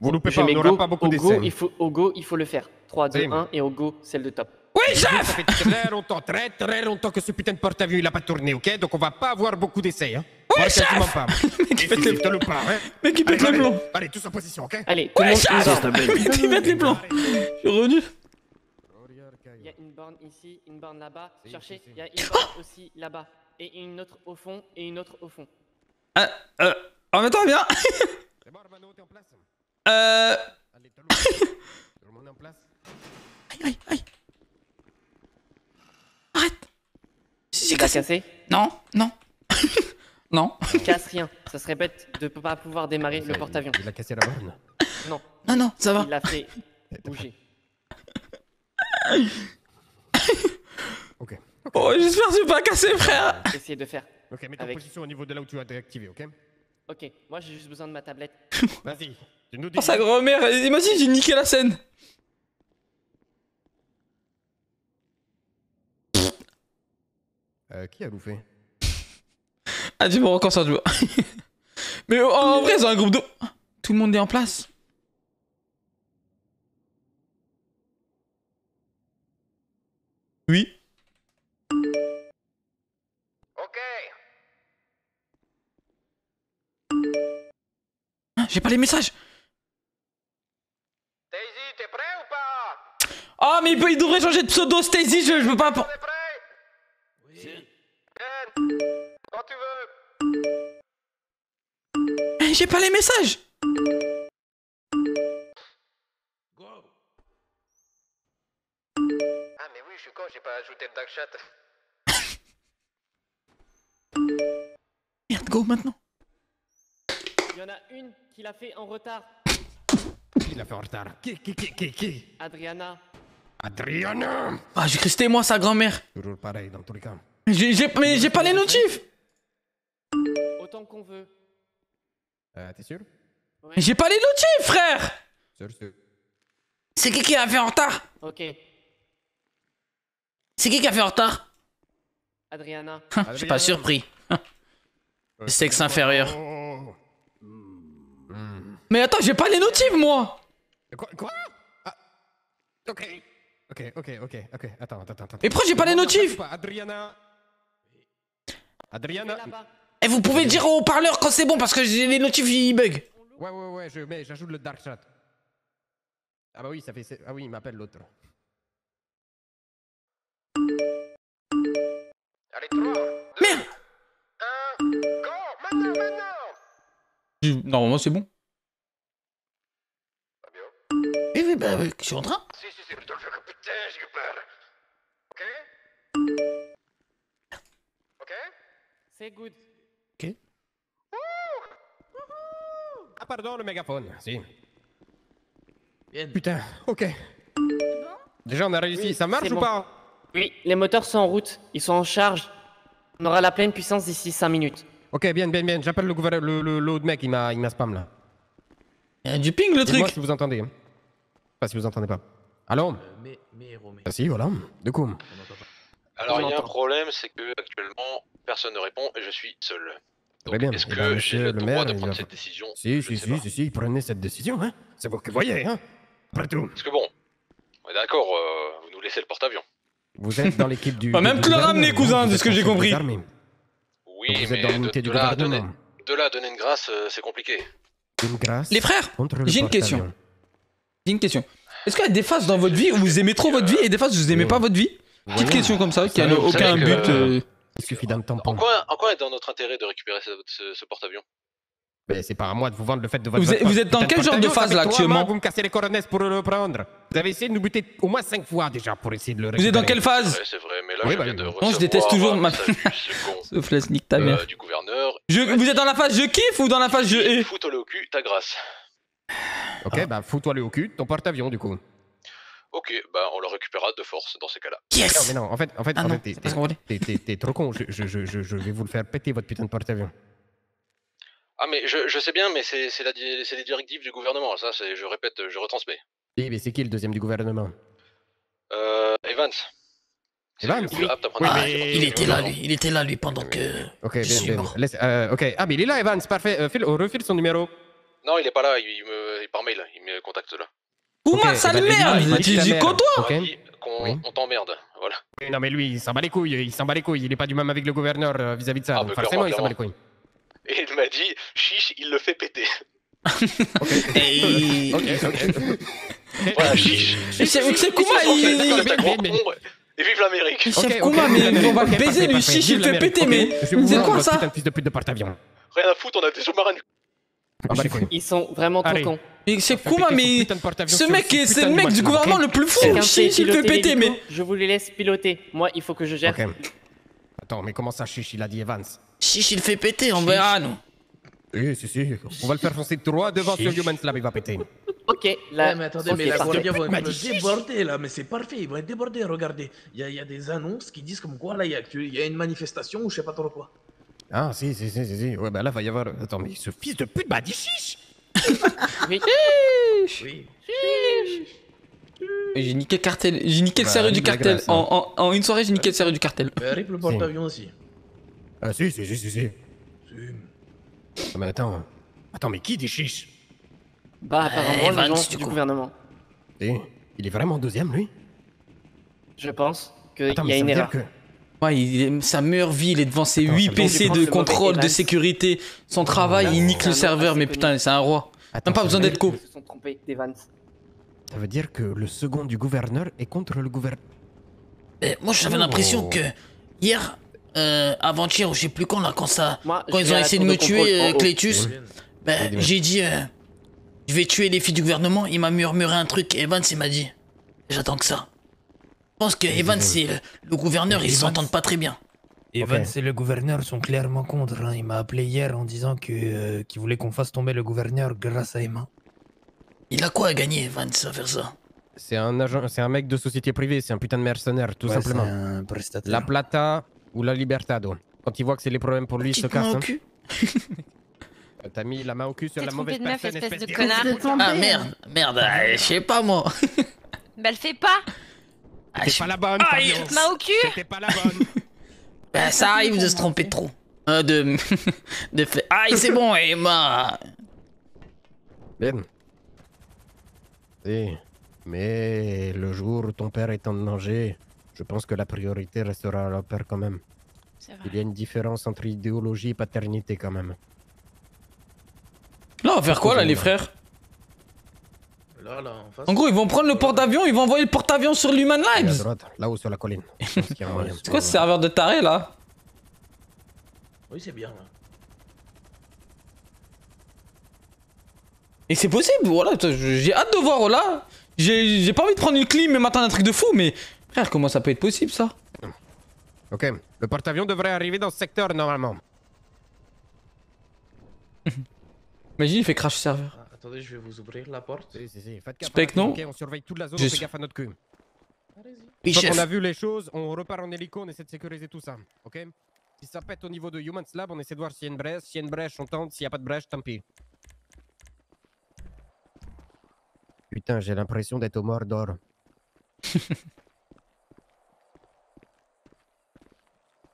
Vous loupez pas, on n'aura pas beaucoup d'essais. Au go, il faut le faire. trois, deux, un, et au go, celle de top. Oui, chef! Ça fait très longtemps, très très longtemps que ce putain de porte-avions, il a pas tourné, ok? Donc on va pas avoir beaucoup d'essais, hein? Oui, chef! Mec, il pète les plombs. Mec, il pète les plombs. Allez, tous en position, ok? Allez, tout le monde. Il pète les plombs. Je suis revenu. Il y a une borne ici, une borne là-bas. Cherchez, il y a une borne aussi là-bas. Et une autre au fond, et une autre au fond. Euh, euh, en même temps, viens. Euh... Aïe, aïe, aïe. Arrête. J'ai cassé. cassé Non, non. Non. Casse rien, ça se répète de ne pas pouvoir démarrer le porte-avions. Il a cassé la borne. Non. Non, non, ça va. Il l'a fait bouger. Ok. Oh, j'espère que je vais pas casser, frère. Essayez de faire. Ok, mets ta Avec... position au niveau de là où tu as réactivé, ok? Ok, moi j'ai juste besoin de ma tablette. Vas-y, tu nous dis. Oh, sa grand-mère, imagine, j'ai niqué la scène. Euh, qui a bouffé? Ah, dis-moi encore ça, tu vois. Mais oh, en vrai, c'est un groupe de... Tout le monde est en place. Oui. J'ai pas les messages. Taisy, t'es prêt ou pas? Oh mais il devrait changer de pseudo, Taisy, je, je peux pas... T'es prêt? Oui. Bien. Quand tu veux. Hey, j'ai pas les messages. Go. Ah mais oui, je suis con, j'ai pas ajouté le dark chat. Merde, go maintenant. Il y en a une qui l'a fait en retard. Qui l'a fait en retard? Qui, qui, qui, qui, qui? Adriana. Adriana! Ah, j'ai cru c'était moi, sa grand-mère. Toujours pareil, dans tous les cas. Mais j'ai pas les notifs! Autant qu'on veut. Euh, t'es sûr? Ouais. J'ai pas les notifs, frère! Sûr, sûr. C'est qui qui a fait en retard? Ok. C'est qui qui a fait en retard? Adriana. Je suis pas surpris. Le sexe inférieur. Mais attends, j'ai pas les notifs, moi! Quoi? Quoi? Ah. Ok. Ok, ok, ok, ok. Attends, attends, attends. Mais pourquoi j'ai pas les notifs? Adriana. Adriana. Et vous pouvez dire au haut-parleur quand c'est bon parce que les notifs ils bug. Ouais, ouais, ouais, je mets, j'ajoute le dark chat. Ah bah oui, ça fait. Ah oui, il m'appelle l'autre. Allez, trois. Merde! un. Go! Maintenant, maintenant! Normalement, c'est bon. Oui, oui, bah, je suis en train. C'est good. Ok. Ah, pardon, le mégaphone. Si. Bien. Putain, ok. Déjà, on a réussi. Oui, ça marche ou bon. Pas? Oui, les moteurs sont en route. Ils sont en charge. On aura la pleine puissance d'ici cinq minutes. Ok, bien, bien, bien. J'appelle le gouverneur, le, le, l'autre mec, il m'a, il m'a spam là. Il y a du ping le truc. Moi, si vous entendez. Enfin, enfin, si vous entendez pas. Allô? Mais, mais, mais. Ah, si, voilà. De coup. Alors, il y a un problème, c'est que actuellement, personne ne répond et je suis seul. Est-ce que j'ai le, le droit maire, de prendre cette décision? Si, si, si, si, si, prenez cette décision, hein. C'est vous que voyez, hein. Après tout. Parce que bon, on est d'accord, euh, vous nous laissez le porte-avions. Vous êtes dans l'équipe du... Bah, même que le ramener, cousin, de ce que j'ai compris. Oui, vous mais êtes dans de, de, du là donner, de là donner une grâce, euh, c'est compliqué. Une grâce. Les frères, le j'ai une question. J'ai une question. Est-ce qu'il y a des phases dans votre vie où vous aimez trop euh... votre vie et des phases où vous aimez ouais. pas votre vie? Petite Voyons. question comme ça, qui n'a aucun but... Euh... Il suffit d'un tampon. En quoi, en quoi est dans notre intérêt de récupérer ce, ce, ce porte-avions? C'est pas à moi de vous vendre le fait de votre... Vous, votre vous êtes dans quel genre de phase là actuellement? Vous me cassez les coronesses pour le prendre. Vous avez essayé de nous buter au moins cinq fois déjà pour essayer de le récupérer. Vous êtes dans quelle phase? C'est vrai, mais là oui, je bah, viens de recevoir... Non, je déteste toujours ma... Sauf laisse nique ta mère. Euh, du gouverneur... Je, vous êtes dans la phase je kiffe ou dans la phase je... Fous-toi le au cul, ta grâce. Ok, ah. bah fous-toi le au cul, ton porte-avions du coup. Ok, bah on le récupérera de force dans ces cas-là. Yes. Non mais non, en fait, en fait, ah en fait t'es trop con, je, je, je, je vais vous le faire péter votre putain de porte-avions. Ah mais je, je sais bien, mais c'est les directives du gouvernement, ça je répète, je retransmets. Oui, mais c'est qui le deuxième du gouvernement? Euh, Evans. Evans oui. Oui, ah, il était là lui, il était là lui pendant que... Ok, je bien, suis bien. Mort. Laisse, euh, ok, ah mais il est là Evans, parfait, euh, file, refile son numéro. Non il est pas là, il, il me, il par mail, il me contacte là. Ouma, sale merde! Tu dis quoi toi? On t'emmerde, voilà. Non mais lui, il s'en bat les couilles, il s'en bat les couilles, il est pas du même avec le gouverneur vis-à-vis de ça, forcément il s'en bat les couilles. Et il m'a dit, chiche, il le fait péter. Ok, voilà, chiche. Et chef Kouma, il... Et vive l'Amérique. Chef Kouma, mais on va le baiser lui, chiche, il le fait péter, mais... C'est quoi ça? Fils de pute de porte-avions. Rien à foutre, on a des sous-marins. Ils sont vraiment trop cons. C'est Kouma, mais ce mec, c'est le mec du gouvernement le plus fou. Chiche, il le fait péter, mais... Je vous les laisse piloter. Moi, il faut que je gère. Attends, mais comment ça, chiche, il a dit Evans? Chiche, il fait péter, on verra, non? Oui, si, si. On va le faire foncer droit devant ce Humane Labs, il va péter. Ok, là. Mais attendez, mais la Guardia va déborder, là. Mais c'est parfait, ils vont être débordés, regardez. Il y a des annonces qui disent comme quoi, là, il y a une manifestation ou je sais pas trop quoi. Ah, si, si, si, si. Ouais, bah là, va y avoir. Attends, mais ce fils de pute, bah, dit chiche. Oui. Oui. Chiche. J'ai niqué le cartel, j'ai niqué le bah, sérieux du cartel. Grâce, en, en, en une soirée, j'ai niqué le sérieux du cartel. Bah, rip le porte-avions aussi. Ah, si, si, si, si. si. Ah, mais attends. Attends, mais qui dit chiche? Bah, apparemment, euh, l'agence du, du gouvernement. Et, il est vraiment deuxième, lui? Je pense qu'il y a une erreur. Que... Ouais, il est, sa meilleure vie, il est devant ses huit P C de contrôle, de sécurité. Son travail, il nique le serveur, mais putain, c'est un roi. Même pas besoin d'être co. Ils se sont trompés d'Evans. Ça veut dire que le second du gouverneur est contre le gouverneur. Eh, moi, j'avais oh. l'impression que hier, euh, avant-hier, ou je sais plus quand, là, quand, ça, moi, quand ils ont essayé de me tuer, euh, Clétus, oui. bah, oui. j'ai dit, euh, je vais tuer les filles du gouvernement. Il m'a murmuré un truc. Evans, il m'a dit, j'attends que ça. Je pense que Evans et le, le gouverneur, ils s'entendent pas très bien. Evans okay. et le gouverneur sont clairement contre. Hein. Il m'a appelé hier en disant que euh, qu'il voulait qu'on fasse tomber le gouverneur grâce à Emma. Il a quoi à gagner, Evans, à faire ça? C'est un agent, c'est un mec de société privée, c'est un putain de mercenaire, tout ouais, simplement. Un la plata ou la libertado. Quand il voit que c'est les problèmes pour lui, il se casse. Hein. T'as mis la main au cul sur la mauvaise personne, espèce de connard. Ah merde, merde, euh, je sais pas moi. Bah le fais pas. Ah, T'es pas la bonne. Ah, il... main au cul. T'es pas la bonne. Bah ça arrive de se tromper trop. Euh, de, de fait. Ah c'est bon, Emma. Ben. Mais le jour où ton père est en danger, je pense que la priorité restera à leur père quand même. Il y a une différence entre idéologie et paternité quand même. Là on va faire quoi là les frères? Là, là, en, face. En gros ils vont prendre le porte-avions, ils vont envoyer le porte-avions sur l'Humane Labs. Là-haut sur la colline. C'est quoi ce serveur de taré là? Oui c'est bien là. Et c'est possible, voilà, j'ai hâte de voir, voilà. J'ai pas envie de prendre une clim et m'attendre un truc de fou, mais... Frère, comment ça peut être possible, ça? Ok, le porte-avions devrait arriver dans ce secteur, normalement. Imagine, il fait crash serveur. Ah, attendez, je vais vous ouvrir la porte. Si, si, si. Faites gaffe. Zepek, non? Ok, on surveille toute la zone, on fait gaffe à notre cul. Une fois qu'on a vu les choses, on repart en hélico, on essaie de sécuriser tout ça, ok? Si ça pète au niveau de Humane Labs, on essaie de voir s'il y a une brèche, s'il y a une brèche, on tente, s'il n'y a pas de brèche, tant pis. Putain, j'ai l'impression d'être au mort d'or. Il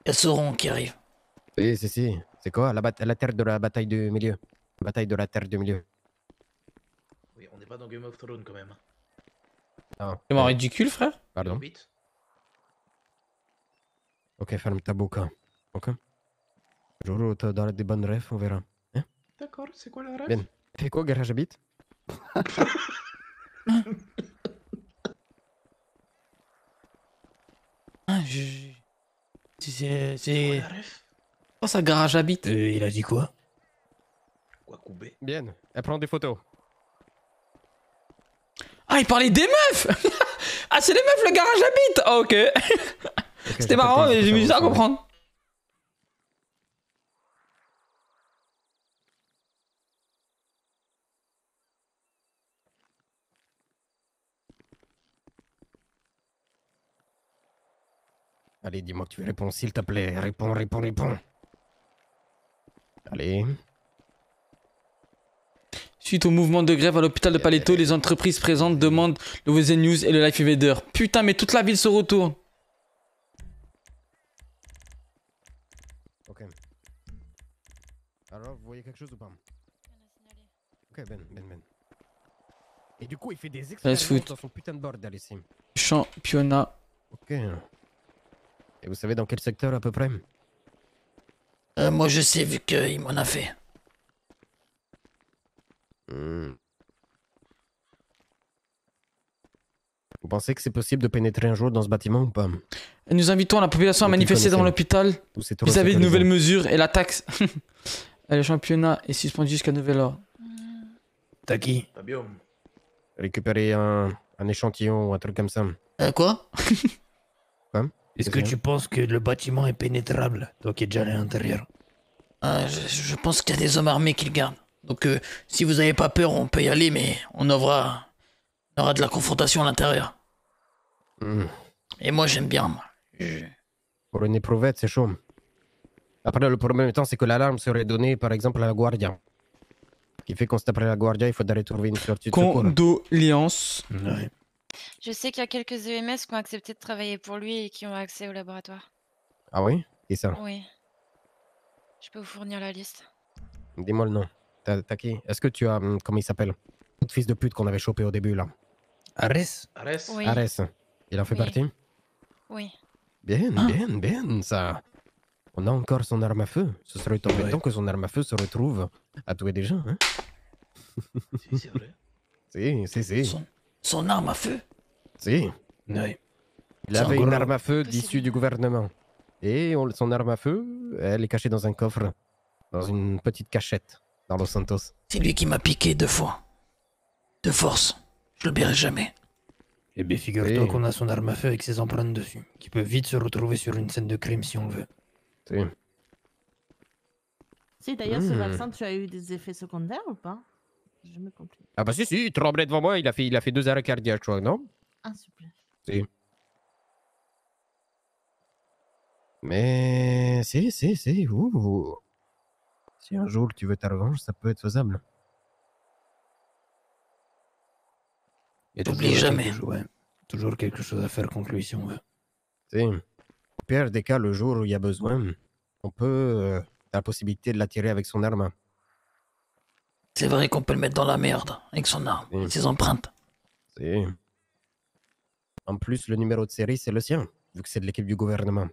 y a Sauron qui arrive. Oui, si, si. C'est quoi la, la terre de la bataille du milieu. La bataille de la terre du milieu. Oui, on n'est pas dans Game of Thrones quand même. Non. C'est ouais. Ridicule, frère. Pardon. Ok, ferme ta bouche. Ok. Jour tu as des bonnes rêves, on verra. Hein? D'accord, c'est quoi la rêve? Bien. Fais quoi, garage à bite? Ah, je... C'est... C'est... Oh, ça garage habite. Euh, il a dit quoi? Quoi couper? Bien, elle prend des photos. Ah, il parlait des meufs. Ah, c'est les meufs le garage habite. Ah, ok. Okay. C'était marrant, mais j'ai mis ça à comprendre. Allez, dis-moi que tu réponds, s'il te plaît. Réponds, réponds, réponds. Allez. Suite au mouvement de grève à l'hôpital de Paleto, les entreprises présentes demandent le Wezen News et le Life Evader. Putain, mais toute la ville se retourne. Ok. Alors, vous voyez quelque chose ou pas? Ok, ben, ben, ben. Et du coup, il fait des expériences dans son putain de bordel ici. Championnat. Ok. Et vous savez dans quel secteur à peu près? euh, Moi je sais vu qu'il m'en a fait. Mmh. Vous pensez que c'est possible de pénétrer un jour dans ce bâtiment ou pas? Nous invitons la population à manifester dans l'hôpital vis-à-vis de nouvelles mesures et la taxe. Le championnat est suspendu jusqu'à nouvel ordre. T'as qui? Fabio. Récupérer un, un échantillon ou un truc comme ça. Euh, quoi? Quoi? Est-ce que tu penses que le bâtiment est pénétrable, toi qui es déjà à l'intérieur? euh, je, je pense qu'il y a des hommes armés qui le gardent. Donc euh, si vous n'avez pas peur, on peut y aller, mais on aura, on aura de la confrontation à l'intérieur. Mmh. Et moi j'aime bien, moi. Je... Pour une éprouvette, c'est chaud. Après, le problème étant, c'est que l'alarme serait donnée, par exemple, à la Guardia. Ce qui fait qu'on se taperait la Guardia, il faudrait trouver une sortie de secours. Condoléances. Ouais. Je sais qu'il y a quelques E M S qui ont accepté de travailler pour lui et qui ont accès au laboratoire. Ah oui? Et ça? Oui. Je peux vous fournir la liste. Dis-moi le nom. T'as qui? Est-ce que tu as... Hum, comment il s'appelle? L'autre fils de pute qu'on avait chopé au début là. Arès? Arès? Oui. Arès. Il en fait oui. Partie? Oui. Bien, ah. bien, bien ça. On a encore son arme à feu. Ce serait tombé ouais. Temps que son arme à feu se retrouve à tuer des gens. Hein si, c'est vrai. Si, si, si. Son... Son arme à feu? Si. Oui. Il avait une arme à feu d'issue du gouvernement. Et on, son arme à feu, elle est cachée dans un coffre. Dans une petite cachette. Dans Los Santos. C'est lui qui m'a piqué deux fois. De force. Je le l'oublierai jamais. Eh bien, figure-toi oui. qu'on a son arme à feu avec ses empreintes dessus. Qui peut vite se retrouver sur une scène de crime si on le veut. Si. Si, d'ailleurs, mmh. ce vaccin, tu as eu des effets secondaires ou pas? Je me complique. Ah bah si si, il tremblait devant moi, il a fait, il a fait deux arrêts cardiaques, je crois, non? Ah s'il vous plaît. Si. Mais si si si. Ouh. Si un jour tu veux ta revanche, ça peut être faisable. Et t'oublies jamais. Ouais. Toujours quelque chose à faire contre lui si on veut. Si. Au pire des cas, le jour où il y a besoin, on peut euh, la possibilité de l'attirer avec son arme. C'est vrai qu'on peut le mettre dans la merde, avec son arme, oui. ses empreintes. Si. En plus, le numéro de série, c'est le sien, vu que c'est de l'équipe du gouvernement.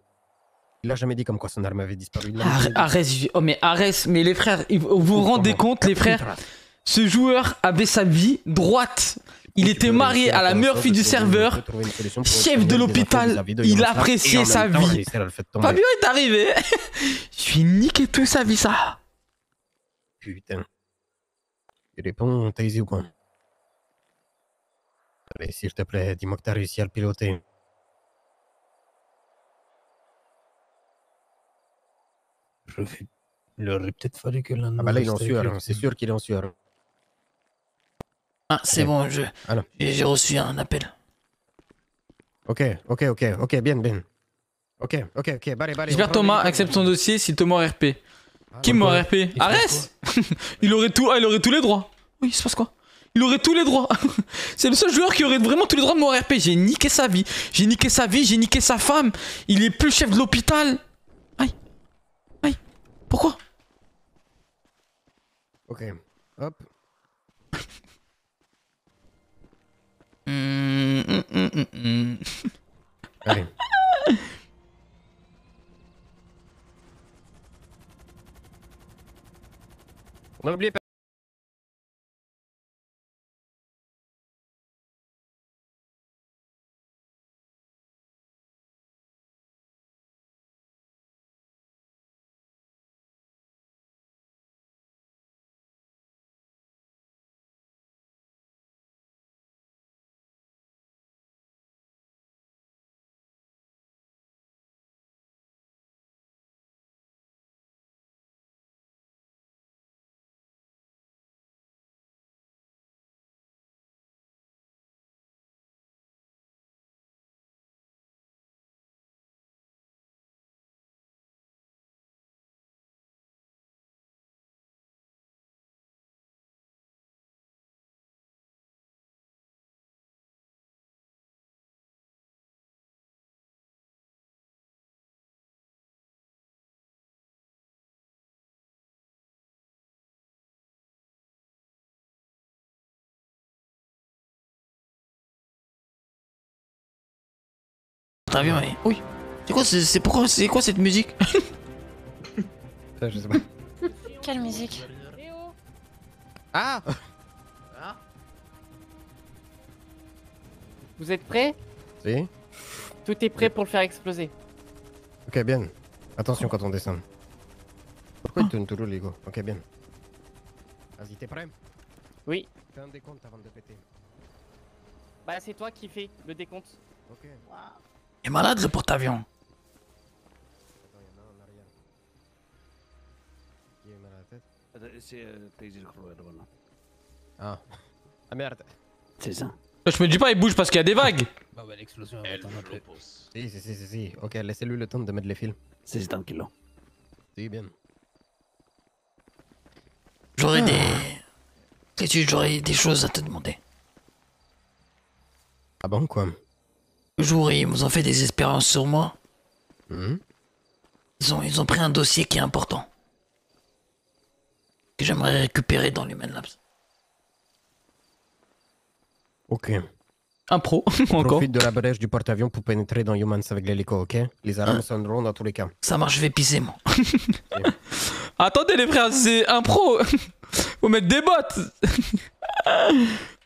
Il a jamais dit comme quoi son arme avait disparu. Arès, oh mais Arès, mais les frères, vous vous rendez compte, les frères? Ce joueur avait sa vie droite. Il était marié à la meilleure fille du serveur, chef de l'hôpital, il appréciait sa vie. Fabio est arrivé. Je suis niqué toute sa vie, ça. Putain. Tu réponds, Taisy ou quoi? Allez, s'il te plaît, dis-moi que t'as réussi à le piloter. Je vais... Il aurait peut-être fallu que l'un... Ah bah là, il est en sueur, c'est sûr qu'il est en sueur. Ah, c'est bon, je... j'ai reçu un appel. Ok, ok, ok, ok, bien, bien. Ok, ok, ok, allez, allez. J'espère Thomas accepte son dossier si Thomas R P. Qui m'aurait R P? Arès. Il aurait tout... Ah, il aurait tous les droits. Oui, il se passe quoi? Il aurait tous les droits. C'est le seul joueur qui aurait vraiment tous les droits de mon R P. J'ai niqué sa vie. J'ai niqué sa vie, j'ai niqué sa femme. Il est plus chef de l'hôpital. Aïe. Aïe. Pourquoi? Ok, hop. Mmh, mmh, mmh, mmh. Allez. On a oublié pas. Avion, et... Oui. C'est quoi, c'est pourquoi, c'est quoi cette musique? Ça, je sais pas. Quelle musique? Ah, ah. Vous êtes prêts? Si. Tout est prêt pour le faire exploser. Ok, bien. Attention quand on descend. Pourquoi il tourne toujours l'ego? Ok, bien. Vas-y, t'es prêt? Oui. Fais un décompte avant de péter. Bah, c'est toi qui fais le décompte. Ok. Wow. Il est malade le porte-avions. Ah. Ah merde. C'est ça. Je me dis pas, il bouge parce qu'il y a des vagues. Bah bah l'explosion elle va attendre. Si, si, si, si. Ok, laissez-lui le temps de mettre les fils. Si, c'est tranquille. Si, bien. J'aurais ah. des... J'aurais des choses à te demander. Ah bon, quoi? Le jour, ils nous ont fait des expériences sur moi. Mmh. Ils ont, ils ont pris un dossier qui est important. Que j'aimerais récupérer dans l'Humane Labs. Ok. Un pro, encore. On profite de la brèche du porte-avions pour pénétrer dans Humans avec l'hélico, ok? Les alarmes hein? sonneront dans tous les cas. Ça marche, je vais pisser, moi. Okay. Attendez, les frères, c'est un pro. Faut mettre des bottes.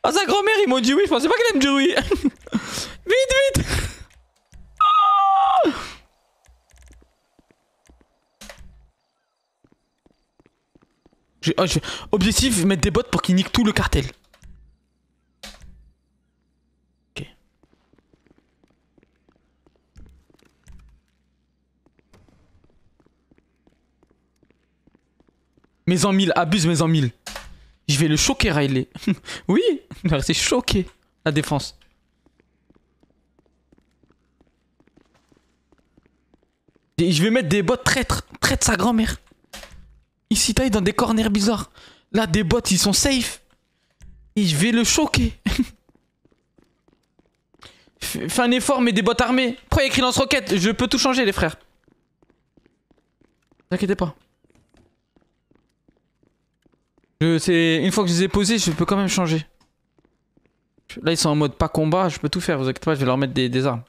Ah, sa grand-mère, ils m'ont dit oui, je pensais pas qu'elle aime dire oui. Vite, vite. Oh, je, oh je, objectif, mettre des bottes pour qu'ils niquent tout le cartel. Ok. Mais en mille, abuse mais en mille. Je vais le choquer, Riley. Oui, il va rester choqué, la défense. Et je vais mettre des bottes traîtres, traître sa grand-mère. Il s'y taille dans des corners bizarres. Là, des bottes, ils sont safe. Et je vais le choquer. Fais un effort, mais des bottes armées. Pourquoi il y a écrit lance-roquette? Je peux tout changer, les frères. Ne t'inquiétez pas. Je, une fois que je les ai posés, je peux quand même changer. Là, ils sont en mode pas combat, je peux tout faire, vous inquiétez pas, je vais leur mettre des, des armes.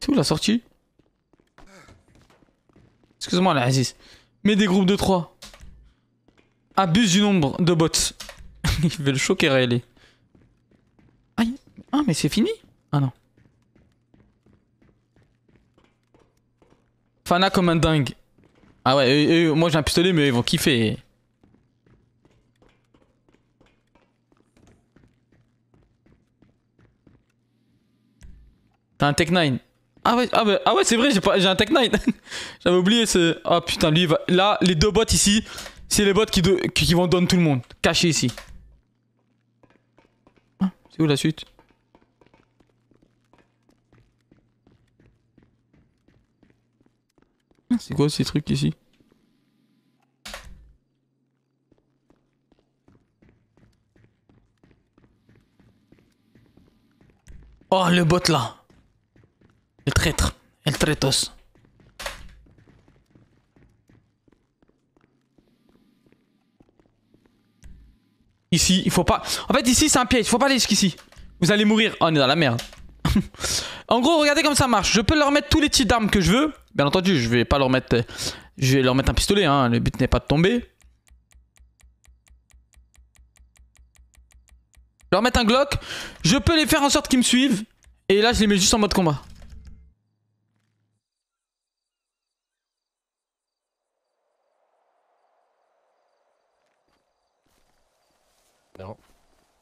C'est où la sortie? Excuse-moi, la Aziz. Mets des groupes de trois. Abuse du nombre de bots. Il veut le choquer, Raël. Aïe. Ah, mais c'est fini? Ah non. Fana comme un dingue. Ah ouais, eux, eux, moi j'ai un pistolet, mais ils vont kiffer. T'as un Tech neuf. Ah ouais, ah bah, ah ouais c'est vrai, j'ai un Tech neuf. J'avais oublié ce... Ah putain, lui, il va... Là, les deux bots ici, c'est les bots qui, do... qui vont donner tout le monde. Caché ici. Ah, c'est où la suite? C'est quoi ces trucs ici? Oh, le bot là! Le traître. El traitos. Ici, il faut pas... En fait, ici, c'est un piège. Il faut pas aller jusqu'ici. Vous allez mourir. Oh, on est dans la merde. En gros, regardez comme ça marche. Je peux leur mettre tous les types d'armes que je veux. Bien entendu, je vais pas leur mettre... Je vais leur mettre un pistolet, hein. Le but n'est pas de tomber. Je leur mettre un Glock. Je peux les faire en sorte qu'ils me suivent. Et là, je les mets juste en mode combat. Non.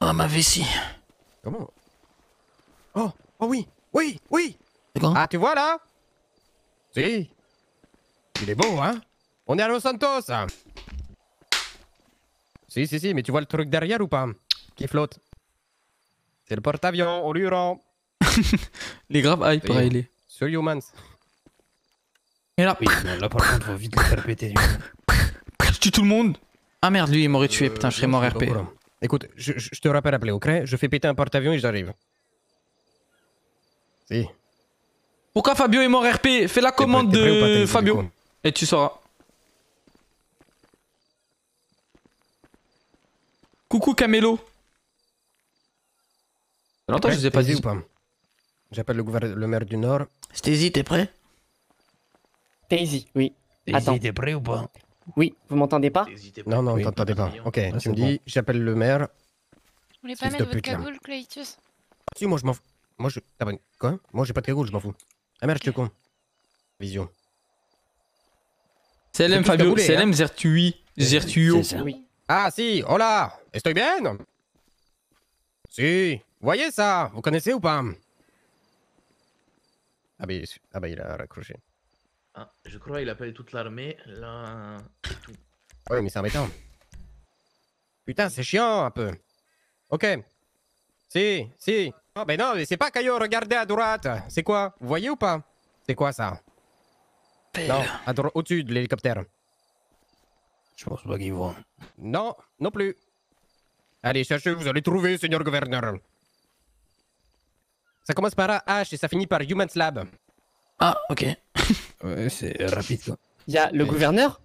Oh, ma vessie. Comment? Oh, oh oui, oui, oui. Ah, tu vois là? Si. Il est beau, hein? On est à Los Santos. Hein. Si, si, si, mais tu vois le truc derrière ou pas? Qui flotte? C'est le porte-avions, on lui rend. Les graves hype, Riley. Sur Humans. Et là, oui, là par contre, faut vite le faire péter. Je tue tout le monde. Ah merde, lui, il m'aurait tué, euh, putain, je serais mort R P. Écoute, je, je te rappelle appeler, ok? Je fais péter un porte-avions et j'arrive. Si. Pourquoi Fabio est mort R P? Fais la commande prêt, de prêt, Fabio. Et tu sauras. Coucou Camelo. Longtemps je vous ai pas dit ou pas? J'appelle le gouverneur, le maire du Nord. Stacy, t'es prêt? Taisy, oui. Attends. T'es prêt ou pas? Oui, vous m'entendez pas? Non, non, oui. T'entendez pas. Ok, ah, tu me dis, j'appelle le maire. Vous voulez pas mettre votre cagoule, Clétus? Si, moi je m'en fous. Moi je... Quoi? Moi j'ai pas de cagoule, je m'en fous. Ah merde, je te con. Vision. C L M Fabio, C L M Zertui. Zertuio. Ah si, hola. Estoy bien? Si. Voyez ça? Vous connaissez ou pas? Ah bah, ah bah il a raccroché. Ah, je crois qu'il appelle toute l'armée, là... Et tout. Ouais mais c'est embêtant. Putain c'est chiant un peu. Ok. Si, si. Oh ben non, mais c'est pas Caillot, regardez à droite. C'est quoi? Vous voyez ou pas? C'est quoi ça? Pelle. Non, au-dessus de l'hélicoptère. Je pense pas qu'ils vont. Non, non plus. Allez, cherchez, vous allez trouver, seigneur gouverneur. Ça commence par H et ça finit par Humane Labs. Ah, ok. Ouais, c'est rapide quoi. Y'a le gouverneur?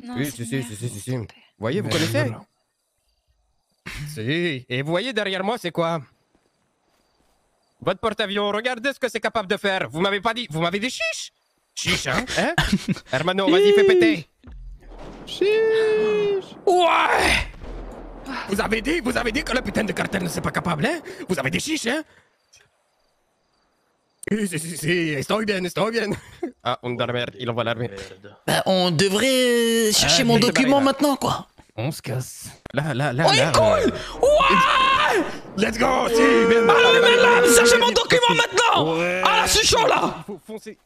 Non, oui, si, si, si, si, si, si. Vous voyez, vous connaissez? Si, et vous voyez derrière moi, c'est quoi? Votre porte-avions, regardez ce que c'est capable de faire. Vous m'avez pas dit... Vous m'avez dit chiche? Chiche, hein, hein? Hermano, vas-y, fais péter. Chiche. Ouais. Vous avez dit, vous avez dit que le putain de cartel ne s'est pas capable, hein? Vous avez des chiches, hein? Si, si, si, si, estoy bien, estoy bien. Ah, on merde, il envoie l'armée. Bah, on devrait chercher ah, mon document maintenant, quoi. On se casse. Là, là, là, oh, là. Oh, il coule! Ouah! Let's go! Si, mais là, là, là, cherchez mon document maintenant! Ouais. Ah, là, je suis chaud, là! Faut foncer.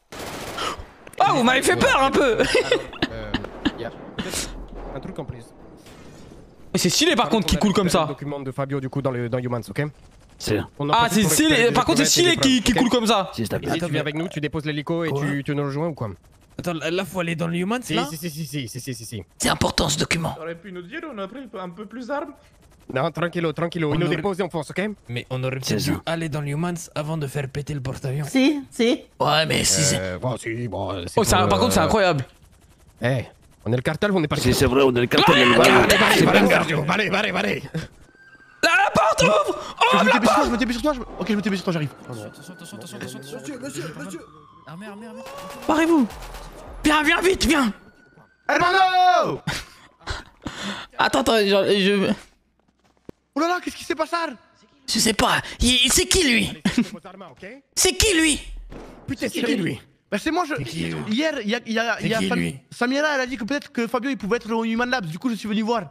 Oh, vous m'avez fait peur, un peu! euh, yeah. Un truc en plus. C'est stylé par contre qui coule comme ça. C'est le document de Fabio du coup dans, le, dans Humans, ok? C'est Ah, c'est stylé. Par contre, c'est stylé qui, qui okay coule comme ça. Si, stable. Attends, tu viens avec nous, tu déposes l'hélico et tu, tu nous rejoins ou quoi? Attends, là faut aller dans le Humans là? Si, si, si, si, si, si, si, si. C'est important ce document. T'aurais pu nous dire, on a pris un peu plus d'armes? Non, tranquillo, tranquillo. On nous dépose et on fonce, ok? Mais on aurait pu aller dans le Humans avant de faire péter le porte-avions. Si, si. Ouais, mais si, si. Bon, si, bon. Oh, par contre, c'est incroyable. Eh. On est le cartel, on est parti. Si c'est vrai, on est le cartel. Ah, allez, allez, allez, allez. Là, la porte ouvre. Oh, la porte. Je me t'ai sur toi, je me t'ai sur toi. Ok, je me t'ai sur toi, j'arrive. Attention, attention, attention, attention, monsieur, monsieur, monsieur. Armez, armez, armez. Parez-vous. Viens, viens vite, viens. Hermano. Attends, attends, je... Oh là là, qu'est-ce qui s'est passé? Je sais pas, c'est qui lui? C'est qui lui? Putain, c'est qui lui? Bah c'est moi, je... Qui, hier, il y a... Y a, y a qui, Fab... Samira, elle a dit que peut-être que Fabio, il pouvait être au Humane Labs, du coup je suis venu voir.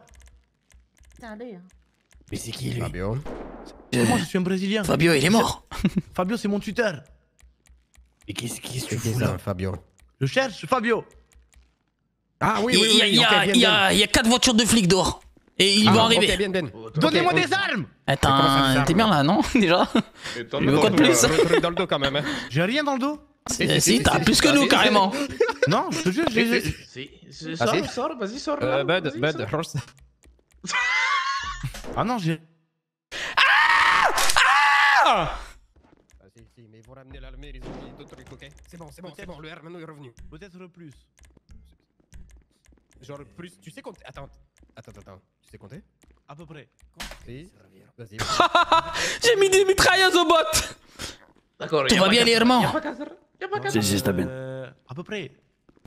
Putain, lui. Mais c'est qui lui? Fabio. Euh... Moi, je suis un Brésilien. Fabio, il est mort. Fabio, c'est mon tuteur. Et qu'est-ce que tu fous là, Fabio? Je cherche Fabio. Ah oui, oui, oui, il y a, okay, bien, y a, bien. Y a quatre voitures de flics dehors. Et ils ah, vont arriver. Okay, okay, donnez-moi okay. des armes. Attends, t'es bien là, non? Déjà? Il veut quoi de plus? Hein. J'ai rien dans le dos. Si, si t'as plus que nous carrément. Non, je te jure, j'ai... Si, sors, sors, vas-y, sors. Euh, bud, bud, range ça. Ah non, j'ai... Ah Ah Vas-y, si, mais ils vont ramener l'armée, ils ont mis d'autres trucs, ok? C'est bon, c'est bon, c'est bon, le R maintenant est revenu. Peut-être plus. Genre plus, tu sais compter? Attends, attends, attends, tu sais compter? À peu près. Si, vas-y. J'ai mis des mitrailleuses au bot. D'accord. Tout va bien les Irmao? Si, si, c'est bien. À peu près.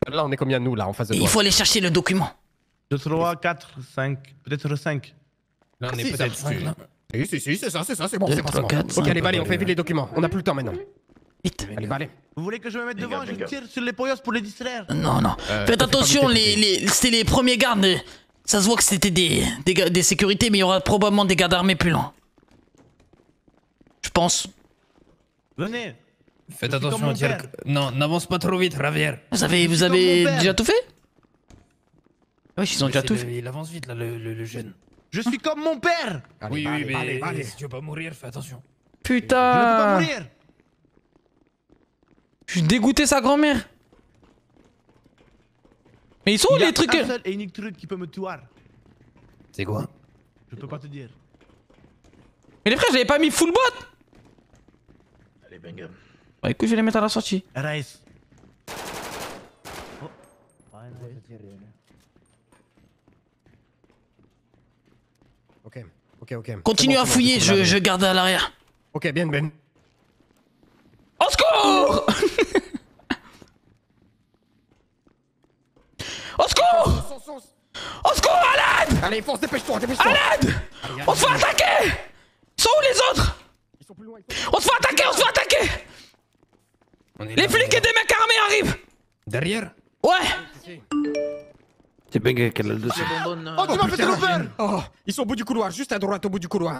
Là, on est combien nous, là, en face de toi? Il faut aller chercher le document. deux, trois, quatre, cinq, peut-être cinq. Là, on est peut-être cinq, là. Si, si, si, c'est ça, c'est ça, c'est bon, c'est bon. Ok, allez, allez, on fait vite les documents. On a plus le temps maintenant. Vite. Allez, allez. Vous voulez que je me mette devant et je tire sur les poyos pour les distraire? Non, non. Faites attention, c'était les premiers gardes. Ça se voit que c'était des sécurités, mais il y aura probablement des gardes armés plus loin. Je pense. Venez. Faites attention à dire que... Non, n'avance pas trop vite, Ravier. Vous avez, vous avez déjà tout fait? Oui, ils ont déjà tout fait. Il avance vite, là, le, le, le jeune. Je suis comme mon père. Oui, oui, mais allez, allez. Si tu veux pas mourir, fais attention. Putain. Je veux pas mourir. Je suis dégoûté, sa grand-mère. Mais ils sont où les trucs? Il y a un seul et unique truc qui peut me tuer. C'est quoi? Je peux pas te dire. Mais les frères, j'avais pas mis full bot. Allez, bang. Bah écoute, je vais les mettre à la sortie. Arès. Oh. Ok, ok, ok. Continue bon, à fouiller, je, je garde à l'arrière. Ok, bien, bien. Au secours! Au secours! Au secours, à l'aide! Allez, fonce, dépêche-toi, dépêche-toi! À l'aide! On se fait attaquer! Ils sont où les autres? Ils sont plus loin, ils sont... On se fait attaquer, on se fait attaquer! Les là, flics et des mecs armés arrivent! Derrière? Ouais! C'est bien qu'elle a le dessus. Oh, tu m'as fait l'ouvert! Oh, ils sont au bout du couloir, juste à droite au bout du couloir.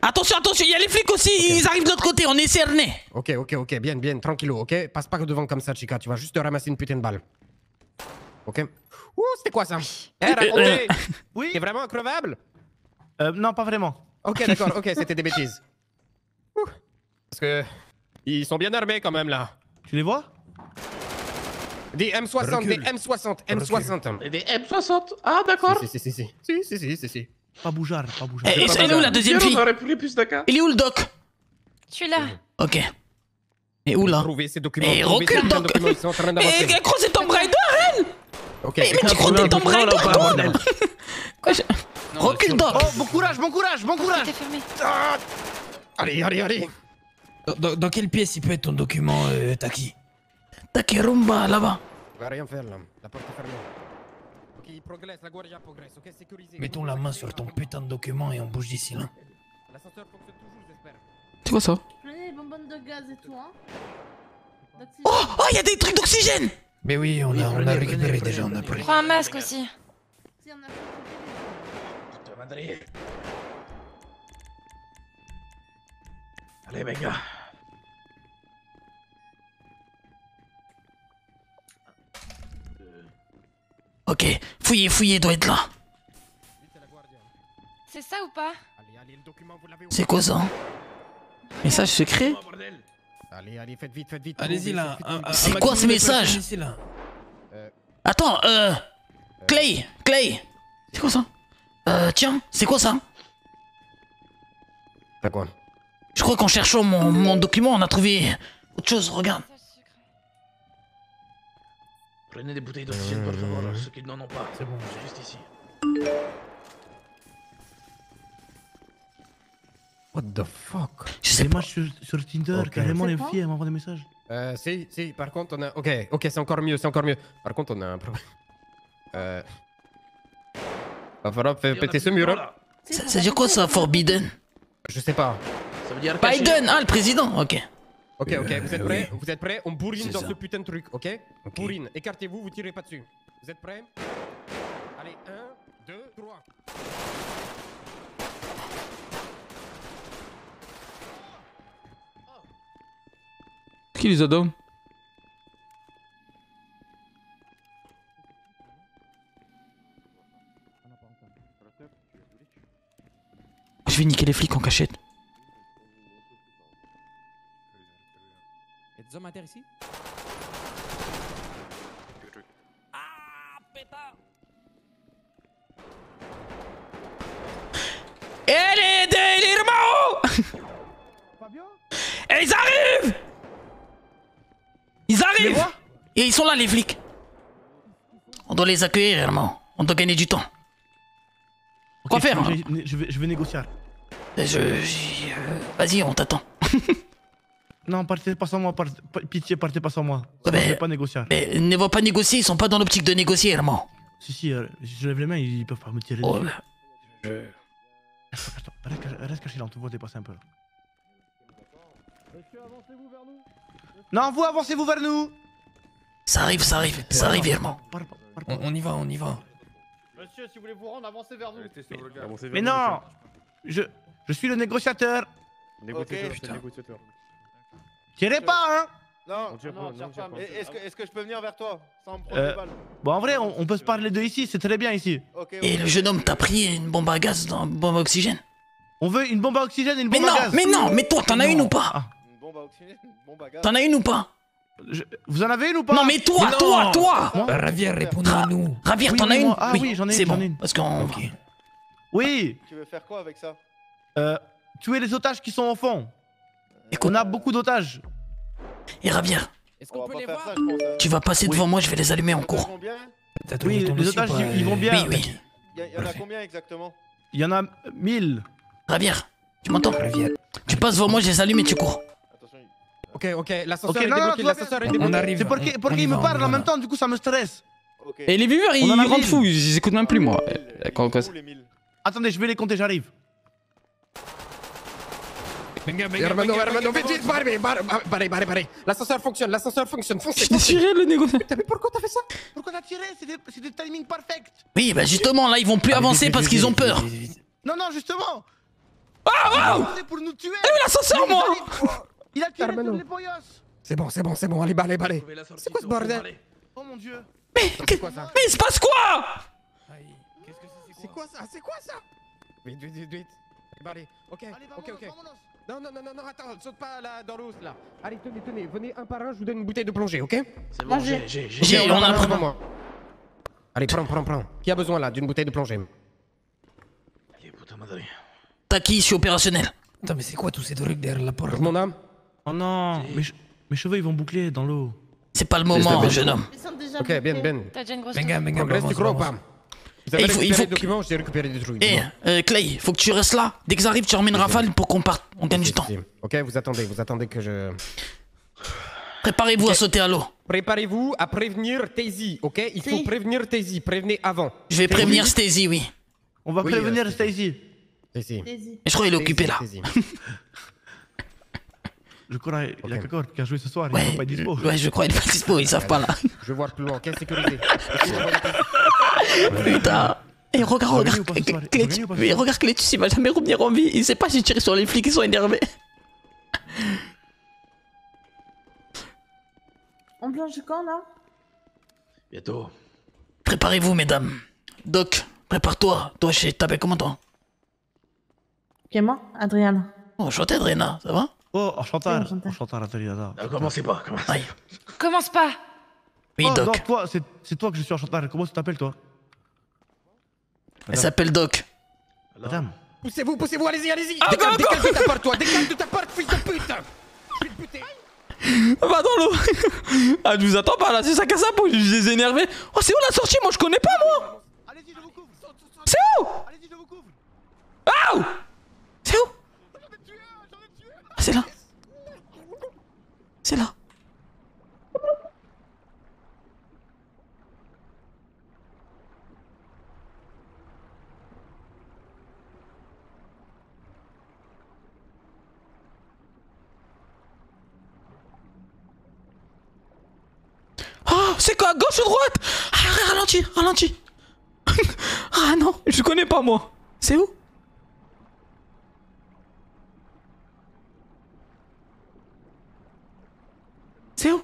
Attention, attention, il y a les flics aussi, okay. Ils arrivent de l'autre côté, on est cerné. Ok, ok, ok, bien, bien, tranquillo, ok? Passe pas devant comme ça, Chica, tu vas juste te ramasser une putain de balle. Ok? Ouh, c'était quoi ça? Eh, racontez! Oui? T'es vraiment increvable? Euh, non, pas vraiment. Ok, d'accord, ok, c'était des bêtises. Ouh. Parce que. Ils sont bien armés quand même là. Tu les vois? Des M soixante, recule. Des M soixante, M soixante. Et des M soixante? Ah d'accord. Si si si si. Si si si si si. Pas bougeard, pas bougeard. Et, et elle est où la deuxième fille? Il est où le doc? Je suis là. Ok. Et où là? Et recule doc. Mais elle croise Tomb Raider elle. Ok. Mais tu crois que t'es Tomb Raider toi? Recule doc. Oh bon courage, bon courage, bon courage. Allez, allez, allez. Dans, dans quelle pièce il peut être ton document, euh, Taki? Taki Rumba, là-bas. On va rien faire là, la porte est fermée. Ok, il progresse, la Guardia progresse, ok, sécurisé. Mettons la main sur ton putain de document et on bouge d'ici là. L'ascenseur fonctionne toujours, j'espère. C'est quoi ça? Prenez les bonbonnes de gaz et tout, hein. Oh, oh, il y a des trucs d'oxygène! Mais oui, on a, on a récupéré déjà, on a pris. Prends un masque aussi. Si, on a pris. Allez, mec. Ok, fouillez, fouillez, doit être là. C'est ça ou pas? C'est quoi ça? Message secret? Allez, allez, faites vite, faites vite. Allez-y là. C'est quoi ce message? Attends, euh. Clay, Clay. C'est quoi ça? Euh, tiens, c'est quoi ça? C'est quoi? Je crois qu'en cherchant mon, mon document, on a trouvé autre chose, regarde. Prenez des bouteilles d'oxygène, par favor, ceux qui n'en ont pas. C'est bon, c'est juste ici. What the fuck? Je sais pas. Des matchs sur, sur Tinder, okay. Carrément les filles, elles m'envoient des messages. Euh, si, si, par contre on a... Ok, ok, c'est encore mieux, c'est encore mieux. Par contre on a un problème. Euh... Va falloir faire péter ce mur. Hein. Ça, ça veut dire quoi ça, Forbidden? Je sais pas. Ça veut dire Biden, ah le président, ok. Ok, ok, vous êtes prêts? Vous êtes prêts? On bourrine dans ça. Ce putain de truc, ok, okay. Bourrine, écartez-vous, vous tirez pas dessus. Vous êtes prêts? Allez, un, deux, trois. Qui les a dom? Je vais niquer les flics en cachette. Y'a des hommes à terre ici? Ah, pétard! Et les délires, Mao! Fabio? Et ils arrivent! Ils arrivent! Et ils sont là, les flics. On doit les accueillir, Irmao. On doit gagner du temps. Okay, quoi faire? Je vais, je vais négocier. Je, je, je... Vas-y, on t'attend. Non, partez pas sans moi. Part... Pitié, partez pas sans moi. Je ne vais pas négocier. Mais ne vont pas négocier, ils sont pas dans l'optique de négocier, Irmao. Si, si, euh, je lève les mains, ils peuvent pas me tirer. Oh là. Je... Attends, reste caché là, on te voit dépasser un peu. Monsieur, avancez-vous vers nous. Non, vous avancez-vous vers nous. Ça arrive, ça arrive, ça arrive, Irmao. On, on y va, on y va. Monsieur, si vous voulez vous rendre, avancez vers nous. Mais, mais non, je, je suis le négociateur. Négociateur, okay. Négociateur. Tirez pas, hein. Non, on tire non, pas, on tire non, pas. pas. Est-ce que, est que je peux venir vers toi sans me prendre euh, des balles? Bon, en vrai, on, on peut se parler de ici, c'est très bien ici. Okay, okay. Et le jeune homme t'a pris une bombe à gaz, dans, une bombe à oxygène? On veut une bombe à oxygène et une bombe mais à non, gaz. Mais non, mais toi, t'en as une ou pas? Ah. T'en as une ou pas? Je... Vous en avez une ou pas? Non mais toi, mais non, toi, toi, toi bah, Ravier, réponds-nous à nous. Ravier, oui, t'en as une? Ah oui, oui j'en ai une. C'est bon, parce qu'on... Okay. Oui. Tu veux faire quoi avec ça? Euh... Tuer les otages qui sont au fond. Et qu'on a beaucoup d'otages. Et Ravier, est-ce qu'on peut les voir? Tu vas passer oui. devant moi, je vais les allumer en cours. Oui, les, les otages, ils vont bien. Oui, oui. Il y, y en a combien exactement? Il y en a mille. Ravier, tu m'entends? Tu passes devant moi, je les allume et tu cours. Ok, ok, l'ascenseur okay, est débloqué, l'ascenseur est débloqué. C'est parce qu'ils me va, parlent en même temps, du coup ça me stresse. Okay. Et les viewers, ils rendent fous, ils écoutent même plus moi. Les, quand, quand... Attendez, je vais les compter, j'arrive. Hermano, Hermano, vite, barrez, barrez, barrez, barrez. L'ascenseur fonctionne, l'ascenseur fonctionne, foncez. J'ai tiré le négociateur. Mais pourquoi t'as fait ça? Pourquoi t'as tiré? C'est des timings perfects. Oui, bah justement, là ils vont plus avancer parce qu'ils ont peur. Non, non, justement. Ah, waouh! J'ai eu l'ascenseur, moi! Il a tiré tous les boyos. C'est bon, c'est bon, c'est bon, allez, balai, balai. C'est quoi ce bordel? Oh mon dieu. Mais il se passe quoi? C'est quoi ça? C'est quoi ça? Vite, vite, vite, vite. Allez, ok, ok, ok. Non, non, non, non, attends, saute pas dans l'eau là. Allez, tenez, tenez, venez un par un, je vous donne une bouteille de plongée, ok? C'est bon, j'ai, j'ai, j'ai, on a un pour moi. Allez, prends, prends, prends. Qui a besoin là d'une bouteille de plongée? Allez, putain, madame. T'as qui? Je suis opérationnel. Putain, mais c'est quoi tous ces trucs derrière la porte? Mon âme. Oh non, mes, che mes cheveux ils vont boucler dans l'eau. C'est pas le moment, hein, jeune homme. Ok, Ben, Ben. T'as déjà une grosse ben, ben, ben, reste du gros, pam. Vous avez récupéré les documents, j'ai récupéré des trucs. Eh, euh, Clay, faut que tu restes là. Dès qu'ils arrivent, tu remets une rafale pour qu'on parte. On gagne du temps. Ok, vous attendez, vous attendez que je... Préparez-vous okay. à sauter à l'eau. Préparez-vous à prévenir Taisy, ok? Il faut si. prévenir Taisy, prévenez avant. Je vais prévenir Taisy, oui. On va oui, prévenir euh, Taisy. Taisy. Mais je crois qu'il est occupé là. Je crois qu'il okay. y a quelqu'un qui a joué ce soir, ouais, il n'est pas dispo. Ouais, je crois qu'il n'est pas dispo, ils savent pas là. Je vais voir plus loin, quelle sécurité. Putain. Et regarde, regarde, Clétus, mais regarde Clétus, il va jamais revenir en vie. Il sait pas, j'ai tiré sur les flics, ils sont énervés. On plonge quand là? Bientôt. Préparez-vous, mesdames. Doc, prépare-toi. Toi, je t'appelle comment toi? Ok, moi, Adriana. Oh, je t'aide, Adriana, ça va? Oh, enchantar, enchantar, Adriana. Non, commencez pas, commencez pas. Commence pas. Oui, oh, Doc. Non, toi, c'est toi que je suis enchantar. Comment tu t'appelles, toi? Elle s'appelle Doc. Alors... Madame. Poussez-vous, poussez-vous, allez-y, allez-y. Ah, décale, décale de ta part, toi, décale de ta part, fils de pute. Fils de pute. Va dans l'eau. Ah, je vous attends pas, là, c'est ça casse à peau, je les ai énervés. Oh, c'est où la sortie? Moi, je connais pas, moi. Allez-y, je vous couvre. C'est où? Allez-y, je vous couvre. Ah! C'est où? Ah, c'est là. C'est là. c'est quoi, gauche ou droite? Ah, ralentis, ralentis. Ah non, je connais pas moi. C'est où? C'est où?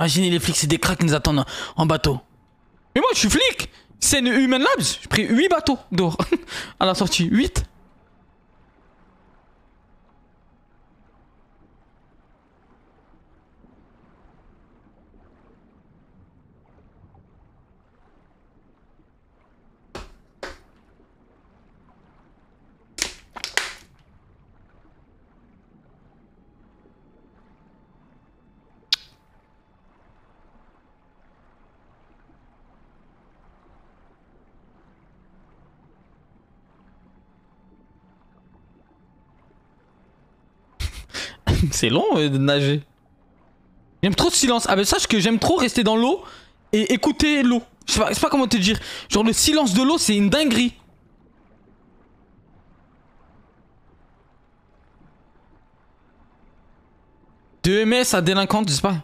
Imaginez les flics, c'est des cracks qui nous attendent en bateau. Mais moi je suis flic. C'est une Humane Labs. J'ai pris huit bateaux d'or à la sortie. huit. C'est long euh, de nager. J'aime trop le silence. Ah ben sache que j'aime trop rester dans l'eau et écouter l'eau. Je sais pas, pas comment te dire. Genre le silence de l'eau, c'est une dinguerie. De M S à délinquante, je sais pas.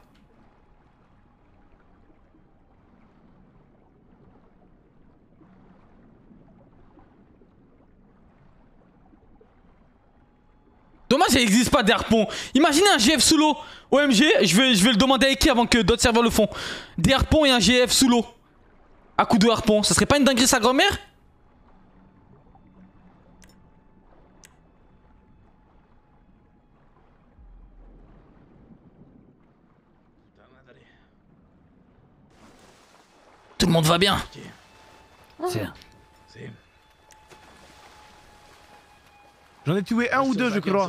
Dommage, il n'existe pas d'air pont. Imaginez un G F sous l'eau. O M G, je vais, je vais le demander à qui avant que d'autres serveurs le font. Des harpons et un G F sous l'eau. À coup de harpon. Ça serait pas une dinguerie sa grand-mère? Tout le monde va bien. C'est... J'en ai tué un ou deux, je crois.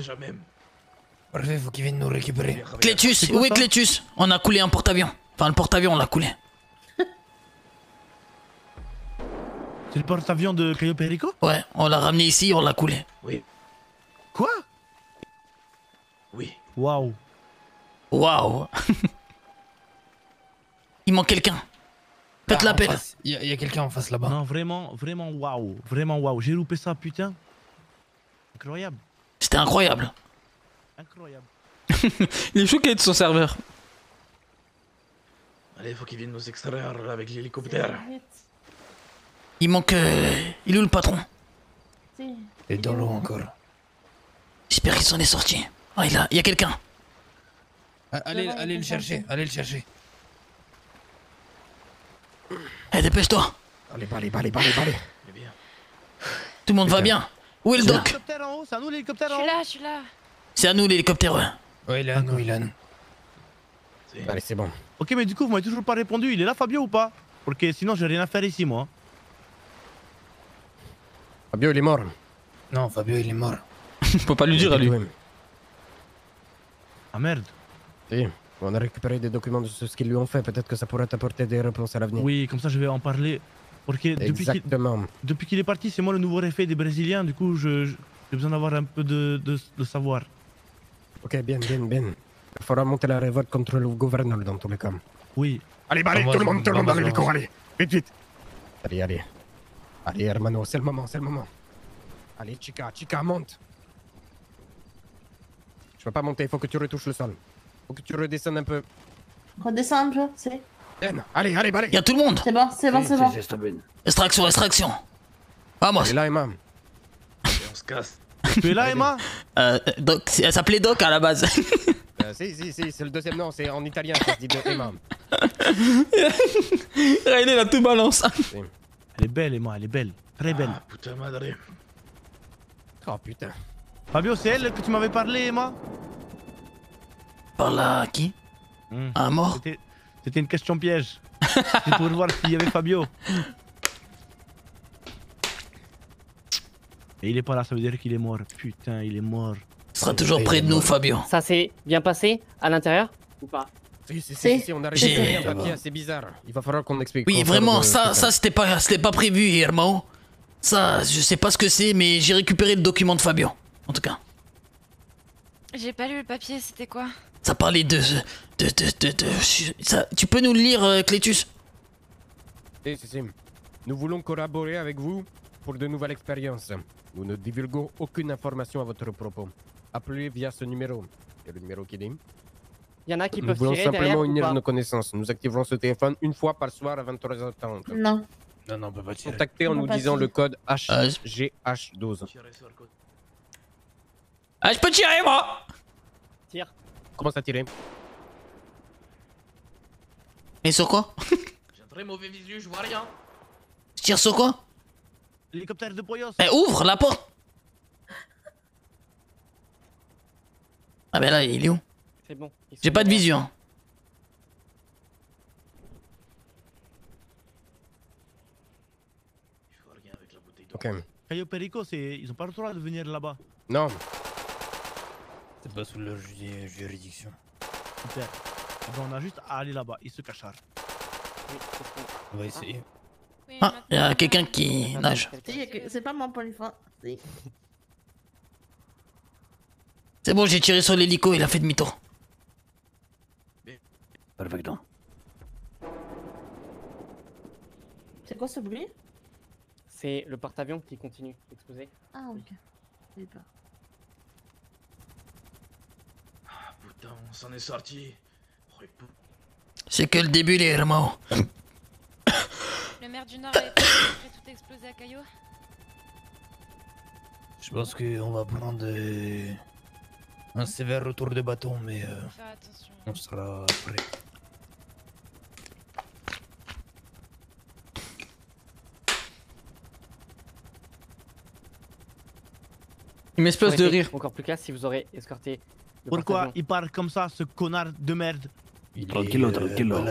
Parfait, faut qu'ils viennent nous récupérer. Clétus, où est Clétus? On a coulé un porte-avions. Enfin, le porte-avions, on l'a coulé. C'est le porte-avions de Cayo Perico? Ouais, on l'a ramené ici, on l'a coulé. Oui. Quoi? Oui. Waouh. Waouh. Il manque quelqu'un. Faites l'appel. Il y a, a quelqu'un en face là-bas. Non, vraiment, vraiment waouh. Vraiment waouh. J'ai loupé ça, putain. Incroyable. C'était incroyable. Incroyable. Il est choqué de son serveur. Allez, faut qu'il vienne nous extraire avec l'hélicoptère. Il manque... Euh... Il est où le patron? Il est dans l'eau encore. J'espère qu'il s'en est sorti. Ah, il, a... il y a quelqu'un. Allez, allez le chercher, allez le chercher. Allez, dépêche-toi. Allez, allez, allez, allez, allez. Tout le monde va bien? Où est le doc? C'est à nous l'hélicoptère. Je suis là, je suis là. C'est à nous l'hélicoptère. Ouais, ouais il est à nous, il est à nous. Allez, c'est bon. Ok, mais du coup, vous m'avez toujours pas répondu. Il est là, Fabio, ou pas? Parce que sinon, j'ai rien à faire ici, moi. Fabio, il est mort. Non, Fabio, il est mort. Je peux pas lui dire à lui. Ah merde. Si, on a récupéré des documents de ce qu'ils lui ont fait. Peut-être que ça pourrait t'apporter des réponses à l'avenir. Oui, comme ça, je vais en parler. Porque depuis qu'il depuis qu'il est parti, c'est moi le nouveau réfé des Brésiliens, du coup j'ai besoin d'avoir un peu de, de, de savoir. Ok, bien, bien, bien. Il faudra monter la révolte contre le gouverneur dans tous les cas. Oui. Allez, bah, allez, tout le monde, tout le monde dans l'hélico, allez, vite, vite. Allez, allez. Allez, hermano, c'est le moment, c'est le moment. Allez, chica, chica, monte. Je peux pas monter, il faut que tu retouches le sol. Faut que tu redescendes un peu. Redescends un peu, c'est... Allez, allez, allez. Y'a tout le monde. C'est bon, c'est bon, c'est bon. Extraction, extraction. Vamos. Tu es là, Emma. On se casse. Tu es là, Emma? Euh, Doc, elle s'appelait Doc à la base. euh, si, si, si, c'est le deuxième nom, c'est en italien ça se dit de Emma. Riley, la tout balance. Elle est belle, Emma, elle est belle. Très belle. Ah, putain, madre. Oh, putain. Fabio, c'est elle que tu m'avais parlé, Emma? Parle à qui? Mmh. À un mort? C'était une question piège. C'est pour voir s'il y avait Fabio. Et il est pas là, ça veut dire qu'il est mort. Putain, il est mort. Il sera toujours près de nous, Fabio. Ça s'est bien passé à l'intérieur ou pas? Si, si, si, si, on a réussi un papier assez bizarre. Il va falloir qu'on explique. Oui, vraiment, ça, ça c'était pas, pas prévu, Irmao. Ça, je sais pas ce que c'est, mais j'ai récupéré le document de Fabio. en tout cas. J'ai pas lu le papier, c'était quoi? Ça parlait de... de... de... de... de ça, tu peux nous le lire, euh, Clétus? Si, si, si. Nous voulons collaborer avec vous pour de nouvelles expériences. Nous ne divulguons aucune information à votre propos. Appelez via ce numéro. C'est le numéro qui dit. Il y en a qui peuvent tirer derrière. Nous voulons simplement unir nos connaissances. Nous activerons ce téléphone une fois par soir à vingt-trois heures trente. Non. Non, non, on peut pas tirer. Contactez en nous disant le code H G H douze. Ah, je peux tirer, moi! Tire. Commence à tirer. Mais sur quoi? J'ai un très mauvais visu, je vois rien. Je tire sur quoi? L'hélicoptère de Poyos. Eh, ouvre la porte! Ah, ben là, il est où? C'est bon. J'ai pas de visu, hein. Ok. Cayo Perico, ils ont pas le droit de venir là-bas. Non. C'est pas sous leur juridiction. Super. Bon, on a juste à aller là-bas, ils se cachent. Oui, on va essayer. Ah, il y a quelqu'un qui nage. C'est pas moi pour une fois. C'est bon, j'ai tiré sur l'hélico, il a fait demi-tour. Perfecto. C'est quoi ce bruit? C'est le porte-avions qui continue d'exploser. Ah, ok. J'ai peur. Ah putain, on s'en est sorti. C'est que le début, les Irmao. Le maire du Nord a été tout explosé à Cayo. Je pense qu'on va prendre un sévère retour de bâton, mais euh, on sera prêt. Il m'explose de rire. Encore plus classe si vous aurez escorté. Pourquoi il parle comme ça, ce connard de merde? Tranquillo, tranquillo.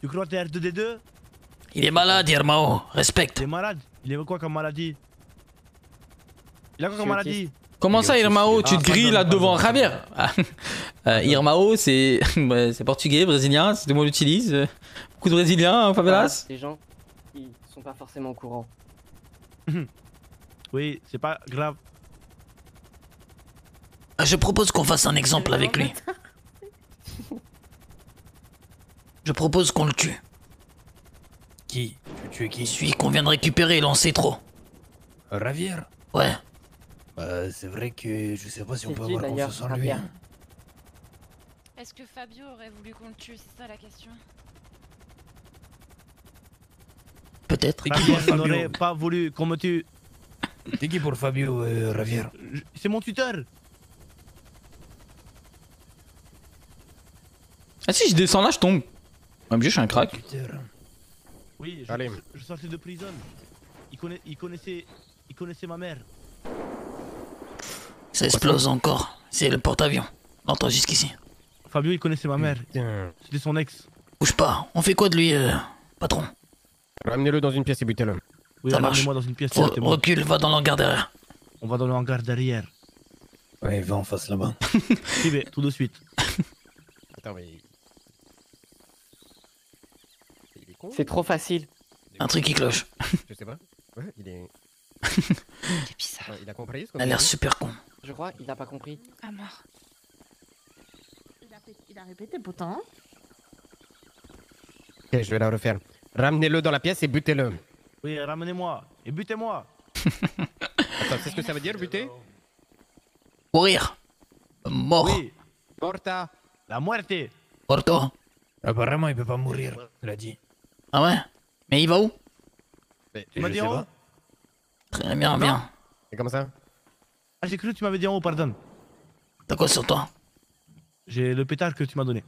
Tu crois que t'es R deux D deux? Il est malade, Irmao. Respecte. Il est malade? Il est quoi comme maladie? Il a quoi comme maladie? Comment ça, Irmao? Tu te grilles là devant Ravier. Irmao, c'est portugais, brésilien, c'est tout le monde l'utilise. Beaucoup de brésiliens, Favelas. Les gens, ils sont pas forcément au courant. Oui, c'est pas grave. Je propose qu'on fasse un exemple avec lui. Je propose qu'on le tue. Qui? Tu tues qui? Celui qu'on vient de récupérer, là on sait trop. Ravier? Ouais. Bah c'est vrai que je sais pas si on peut avoir confiance en lui. Est-ce que Fabio aurait voulu qu'on le tue? C'est ça la question. Peut-être. Fabio n'aurait pas voulu qu'on me tue. T'es qui pour Fabio, euh, Ravier? C'est mon tuteur. Ah si, je descends là, je tombe. Obligé, je suis un crack. Oui, je, je, je sortais de prison. Il, conna, il, connaissait, il connaissait ma mère. Ça explose encore. C'est le porte-avions. On l'entend jusqu'ici. Fabio, il connaissait ma mère. C'était son ex. Bouge pas. On fait quoi de lui, euh, patron? Ramenez-le dans une pièce et butez-le. Oui, ramenez-moi dans une pièce. Re recule, va dans l'hangar derrière. On va dans le hangar derrière. Ouais, va en face là-bas. Tout de suite. Attends, mais... C'est trop facile. Un truc qui cloche. Je sais pas. Ouais, il est. Il est bizarre. Ouais, il a compris ce qu'on a dit. Il a l'air super con. Je crois qu'il a pas compris. Ah mort. Il a, il a répété pourtant. Ok, je vais la refaire. Ramenez-le dans la pièce et butez-le. Oui, ramenez-moi et butez-moi. Attends, c'est ce que ça veut dire, buter? Mourir. Mort. Oui. Morta. La muerte. Morto. Apparemment, il peut pas mourir. Il a dit. Ah ouais? Mais il va où? Tu m'as dit en haut? Très bien, bien. C'est comme ça? Ah, j'ai cru que tu m'avais dit en haut, pardon. T'as quoi sur toi? J'ai le pétard que tu m'as donné.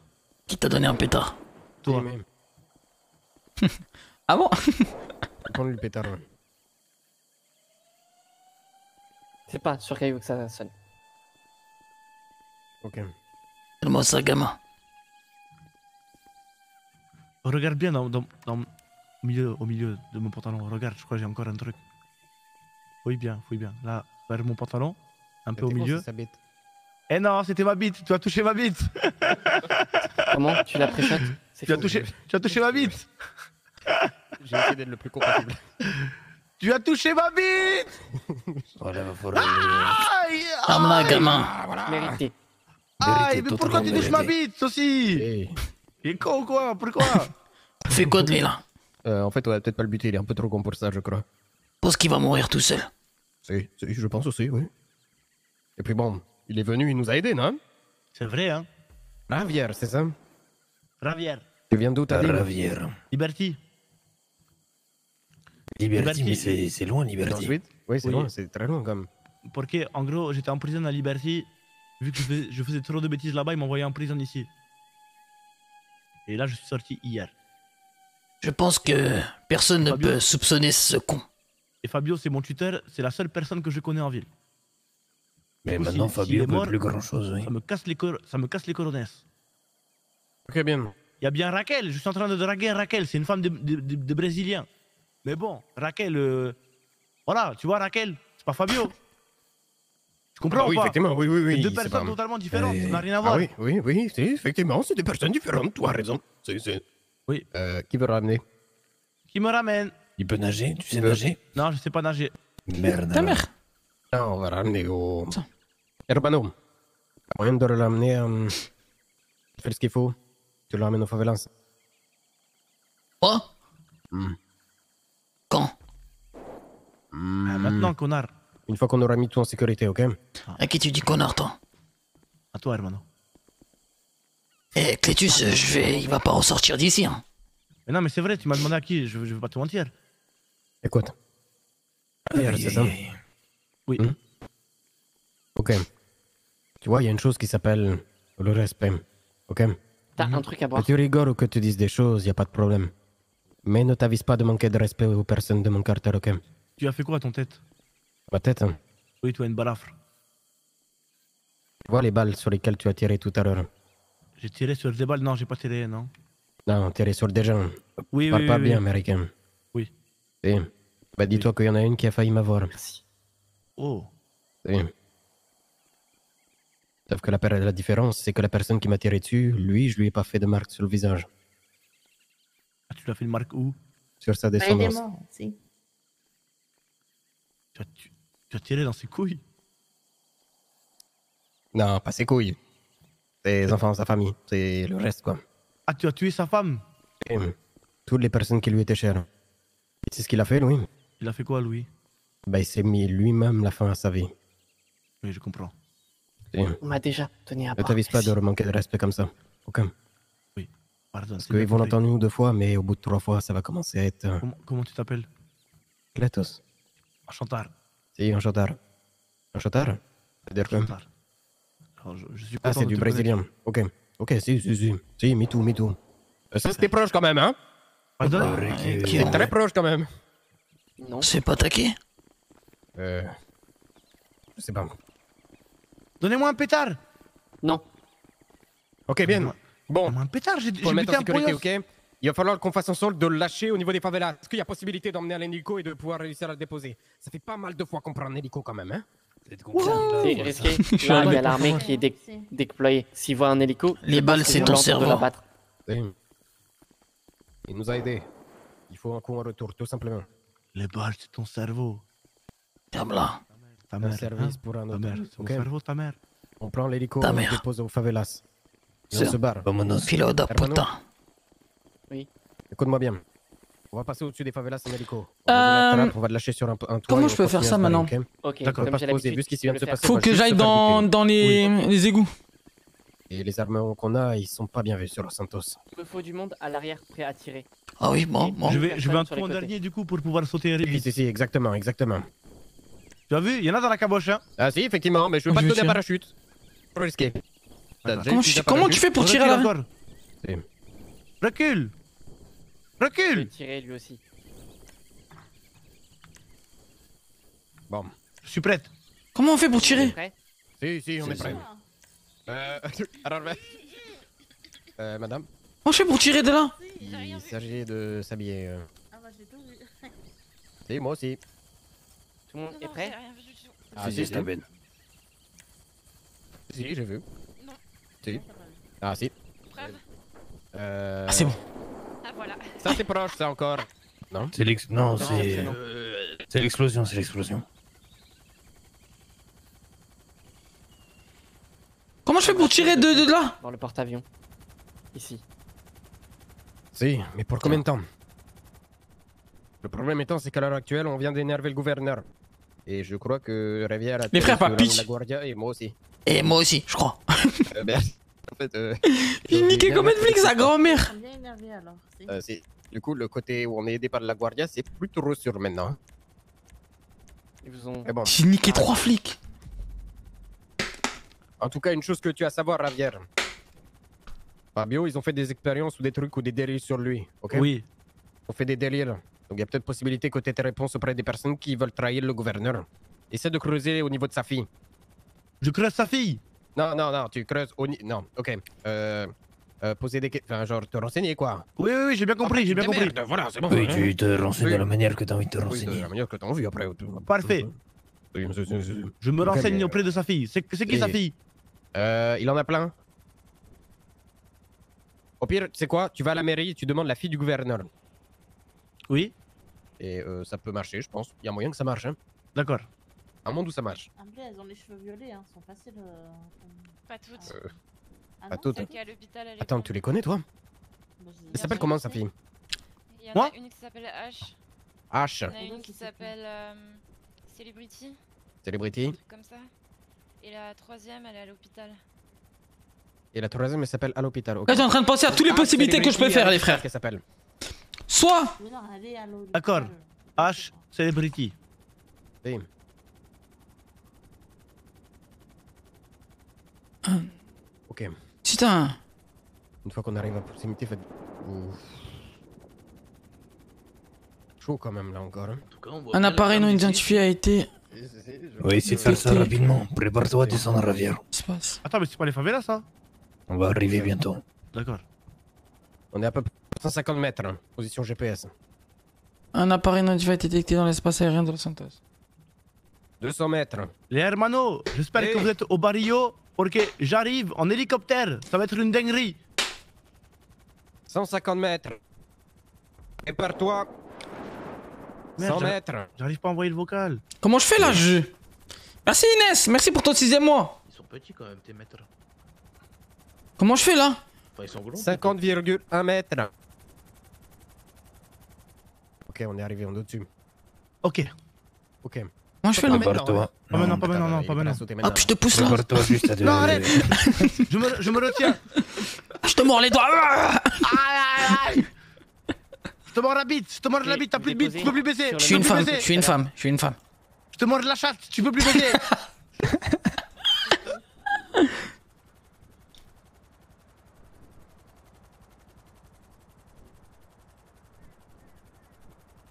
Qui t'a donné un pétard? Toi. Même. Ah bon? Prends le pétard. Ouais. C'est pas sur Cayo que ça sonne. Ok. Donne-moi ça, gamin. Regarde bien dans, dans, dans, au, milieu, au milieu de mon pantalon. Regarde, je crois que j'ai encore un truc. Fouille bien, fouille bien. Là, vers mon pantalon, un peu au milieu. Eh non, c'était ma bite. Tu as touché ma bite. Comment? Tu l'as préchote? Tu as touché, tu as touché ma bite. J'ai essayé d'être le plus compatible. Tu as touché ma bite. Comme là, gamin. Mérité. Aïe, mais pourquoi tu touches ma bite aussi? Il est con ou quoi? Pourquoi? Fais quoi de lui là? Euh, en fait, on va peut-être pas le buter, il est un peu trop con pour ça, je crois. Parce qu'il va mourir tout seul. Si, si, je pense aussi, oui. Et puis bon, il est venu, il nous a aidés, non? C'est vrai, hein? Ravier, c'est ça? Ravier. Tu viens d'où, t'as dit? Ravier. Liberty. Liberty, Liberty. Mais c'est loin, Liberty. Ensuite, oui, c'est oui. loin, c'est très loin, quand même. Parce que, en gros, j'étais en prison à Liberty, vu que je faisais, je faisais trop de bêtises là-bas, ils m'envoyaient en prison ici. Et là, je suis sorti hier. Je pense que personne ne Fabio. peut soupçonner ce con. Et Fabio, c'est mon tuteur, c'est la seule personne que je connais en ville. Mais coup, maintenant, si, Fabio ne peut plus grand-chose, oui. Ça me casse les, cor les coronesses. Ok, bien. Il y a bien Raquel, je suis en train de draguer Raquel, c'est une femme de, de, de, de Brésilien. Mais bon, Raquel... Euh... Voilà, tu vois, Raquel, c'est pas Fabio. Tu comprends ah bah oui, ou pas effectivement, oui, oui, oui. C'est deux personnes pas... totalement différentes, euh... ça n'a rien à voir. Ah oui, oui, oui, si, effectivement, c'est des personnes différentes, tu as raison. Si, si. Oui. Euh, qui veut ramener? Qui me ramène? Il peut nager? Tu sais nager? Non, je sais pas nager. Merde. Ta mère? Non, on va ramener au... Urbano. Moyen de le ramener... Euh... Faire ce qu'il faut. Tu le ramènes au Favelence. Quoi? Mm. Quand? Mm. Ah, maintenant, connard. Une fois qu'on aura mis tout en sécurité, ok? À qui tu dis connard, toi? À toi, Hermano. Eh, Clétus, je vais... il va pas ressortir d'ici, hein. Mais non, mais c'est vrai, tu m'as demandé à qui, je, je vais pas te mentir. Écoute. Ravier, oui. c'est ça? Oui. Mmh. Ok. Tu vois, il y a une chose qui s'appelle le respect. Ok? T'as un truc à boire. Que tu rigoles ou que tu dises des choses, y a pas de problème. Mais ne t'avise pas de manquer de respect aux personnes de mon quartier, ok? Tu as fait quoi à ton tête? Ma tête, hein? Oui, tu as une balafre. Tu vois les balles sur lesquelles tu as tiré tout à l'heure? J'ai tiré sur des balles, non, j'ai pas tiré, non? Non, tiré sur des gens. Oui, tu oui, parles oui, pas oui, bien, oui. américain. Oui. Si. Bah, dis-toi oui. qu'il y en a une qui a failli m'avoir. Merci. Oh. Si. Sauf que la, la différence, c'est que la personne qui m'a tiré dessus, lui, je lui ai pas fait de marque sur le visage. Ah, tu l'as fait une marque où? Sur sa descendance. Ah, il est mort, si. Tu as, tu, tu as tiré dans ses couilles? Non, pas ses couilles. Ses enfants, sa famille, c'est le reste, quoi. Ah, tu as tué sa femme? Et toutes les personnes qui lui étaient chères. C'est ce qu'il a fait, Louis. Il a fait quoi, Louis? Bah, il s'est mis lui-même la fin à sa vie. Oui, je comprends. Et on m'a déjà tenu à part. Ne t'avise pas de manquer de respect comme ça. Aucun. Oui, pardon. Parce qu'ils vont l'entendre une deux fois, mais au bout de trois fois, ça va commencer à être... Comment, comment tu t'appelles? Clétus. Un chantard. Si, un chantard. Un chantard? C'est-à-dire que... Je, je suis ah, c'est du brésilien. Ok, ok, si, si, si. Si, me too, me too. Ça, c'était proche quand même, hein? Pardon? C'est très proche quand même. Non. C'est pas taqué? Euh. Je sais pas. Donnez-moi un pétard! Non. Ok, bien. Bon. Un pétard, j'ai buté un poignard. Ok. Il va falloir qu'on fasse en sorte de le lâcher au niveau des favelas. Est-ce qu'il y a possibilité d'emmener un hélico et de pouvoir réussir à le déposer? Ça fait pas mal de fois qu'on prend un hélico quand même, hein? C'est risqué. Là, il y a l'armée qui est dé déployée. S'ils voient un hélico, les balles, c'est ton cerveau. Il nous a aidés. Il faut un coup en retour, tout simplement. Les balles, c'est ton cerveau. Comme là. Ta mère. Un service hein? pour un autre. Ta mère. Okay. Ton cerveau, ta mère. On prend l'hélico, on le dépose aux favelas. Et on se barre. Filo de putain. Oui. Écoute-moi bien. On va passer au-dessus des favelas en hélico. On, euh... on va le lâcher sur un, un toit. Comment je peux faire ça maintenant? Ok, d'accord. Faut que j'aille dans, dans les... Oui. les égouts. Et les armes qu'on a, ils sont pas bien vus sur Los Santos. Il me faut du monde à l'arrière prêt à tirer. Ah oui, bon, bon. Je vais, je vais un tour en dernier du coup pour pouvoir sauter. Oui, si, si, exactement, exactement. Tu as vu? Il y en a dans la caboche, hein? Ah si, effectivement, mais je veux pas te donner un parachute. Trop risqué. Comment tu fais pour tirer à l'arrière? Recule! Recule! Je vais tirer lui aussi. Bon. Je suis prête. Comment on fait pour tirer? Si, si, on est prêt. Euh. Alors, Euh, madame? Comment je fais pour tirer de là? Il s'agit de s'habiller. Ah bah, j'ai tout vu. Si, moi aussi. Tout le monde est prêt? Ah, si, c'est bien. Si, j'ai vu. Non. Si. Ah, si. Preuve? Euh. Ah, c'est bon. Voilà. Ça c'est proche, ça encore. Non, c'est l'ex. Non, c'est. Euh... C'est l'explosion, c'est l'explosion. Comment je fais pour tirer de, de là? Dans le porte-avions. Ici. Si, mais pour combien de temps? Le problème étant, c'est qu'à l'heure actuelle, on vient d'énerver le gouverneur. Et je crois que Ravier a... Les frères, pas pitch. La Guardia et moi aussi. Et moi aussi, je crois. euh, ben, en fait, euh, il niquait combien de flics sa grand-mère? euh, Du coup, le côté où on est aidé par la Guardia, c'est plutôt sûr maintenant. Ils vous ont... Bon. J'ai niqué trois flics. En tout cas, une chose que tu as à savoir, Ravier. Fabio, ils ont fait des expériences ou des trucs ou des délires sur lui, ok? Oui. On fait des délires. Donc il y a peut-être possibilité que tu aies tes réponses auprès des personnes qui veulent trahir le gouverneur. Essaie de creuser au niveau de sa fille. Je creuse sa fille? Non, non, non, tu creuses au niveau... Non, ok. Euh... Euh, poser des questions, enfin genre te renseigner quoi. Oui, oui, oui, j'ai bien compris, j'ai bien compris. Merde, voilà, c'est bon. Oui, hein. Tu te renseignes oui. de la manière que t'as envie de te renseigner. Oui, de la manière que t'as envie après. Parfait. Oui, c est, c est, c est... Je me okay, renseigne mais... auprès de sa fille. C'est qui Et... sa fille? Euh, il en a plein. Au pire, tu sais quoi? Tu vas à la mairie, tu demandes la fille du gouverneur. Oui. Et euh, ça peut marcher, je pense. Il y a moyen que ça marche. Hein. D'accord. Un monde où ça marche. Ah, mais elles ont les cheveux violets, hein. Elles sont faciles. Euh... Pas toutes. Euh... Ah non, Attends, tu les connais toi? Elle s'appelle comment sa fille? Il y en a une qui s'appelle H. H. Il y en a une qui s'appelle euh, Celebrity. Celebrity. Comme ça. Et la troisième, elle est à l'hôpital. Et la troisième, elle s'appelle à l'hôpital. Okay. Là, t'es en train de penser à toutes les ah, possibilités que je peux faire, les frères. Qu'elle s'appelle? Soit. D'accord. H, Celebrity. Oui. Ok. Putain! Une fois qu'on arrive à proximité, faites... Ouf. Chaud quand même là encore. Hein. En tout cas, on voit un appareil non identifié a été... Oui, essayer de faire ça rapidement. Prépare-toi à descendre à Ravier. Attends, mais c'est pas les favelas ça? On va arriver bientôt. D'accord. On est à peu près cent cinquante mètres, hein. Position G P S. Un appareil non identifié a été détecté dans l'espace aérien de Los Santos. deux cents mètres. Les hermanos, j'espère hey. que vous êtes au barrio. Ok, j'arrive en hélicoptère, ça va être une dinguerie. cent cinquante mètres. Et par toi. cent mètres. J'arrive pas à envoyer le vocal. Comment je fais là, je... Merci Inès, merci pour ton sixième mois. Ils sont petits quand même, tes mètres. Comment je fais là? Enfin, ils sont gros. cinquante virgule un mètres. Ok, on est arrivé en dessus. Ok. Ok. Moi je fais le par toi. Pas maintenant, pas maintenant, pas maintenant. Ah puis je te pousse là. Toi juste à deux. Non arrête. je, me, je me retiens. Je te mords les doigts. Je te mords la bite, je te mords la bite, t'as plus de bite, tu peux plus baiser. Je suis une femme, je suis une femme, je suis une femme. Je te mords la chatte, tu peux plus baiser.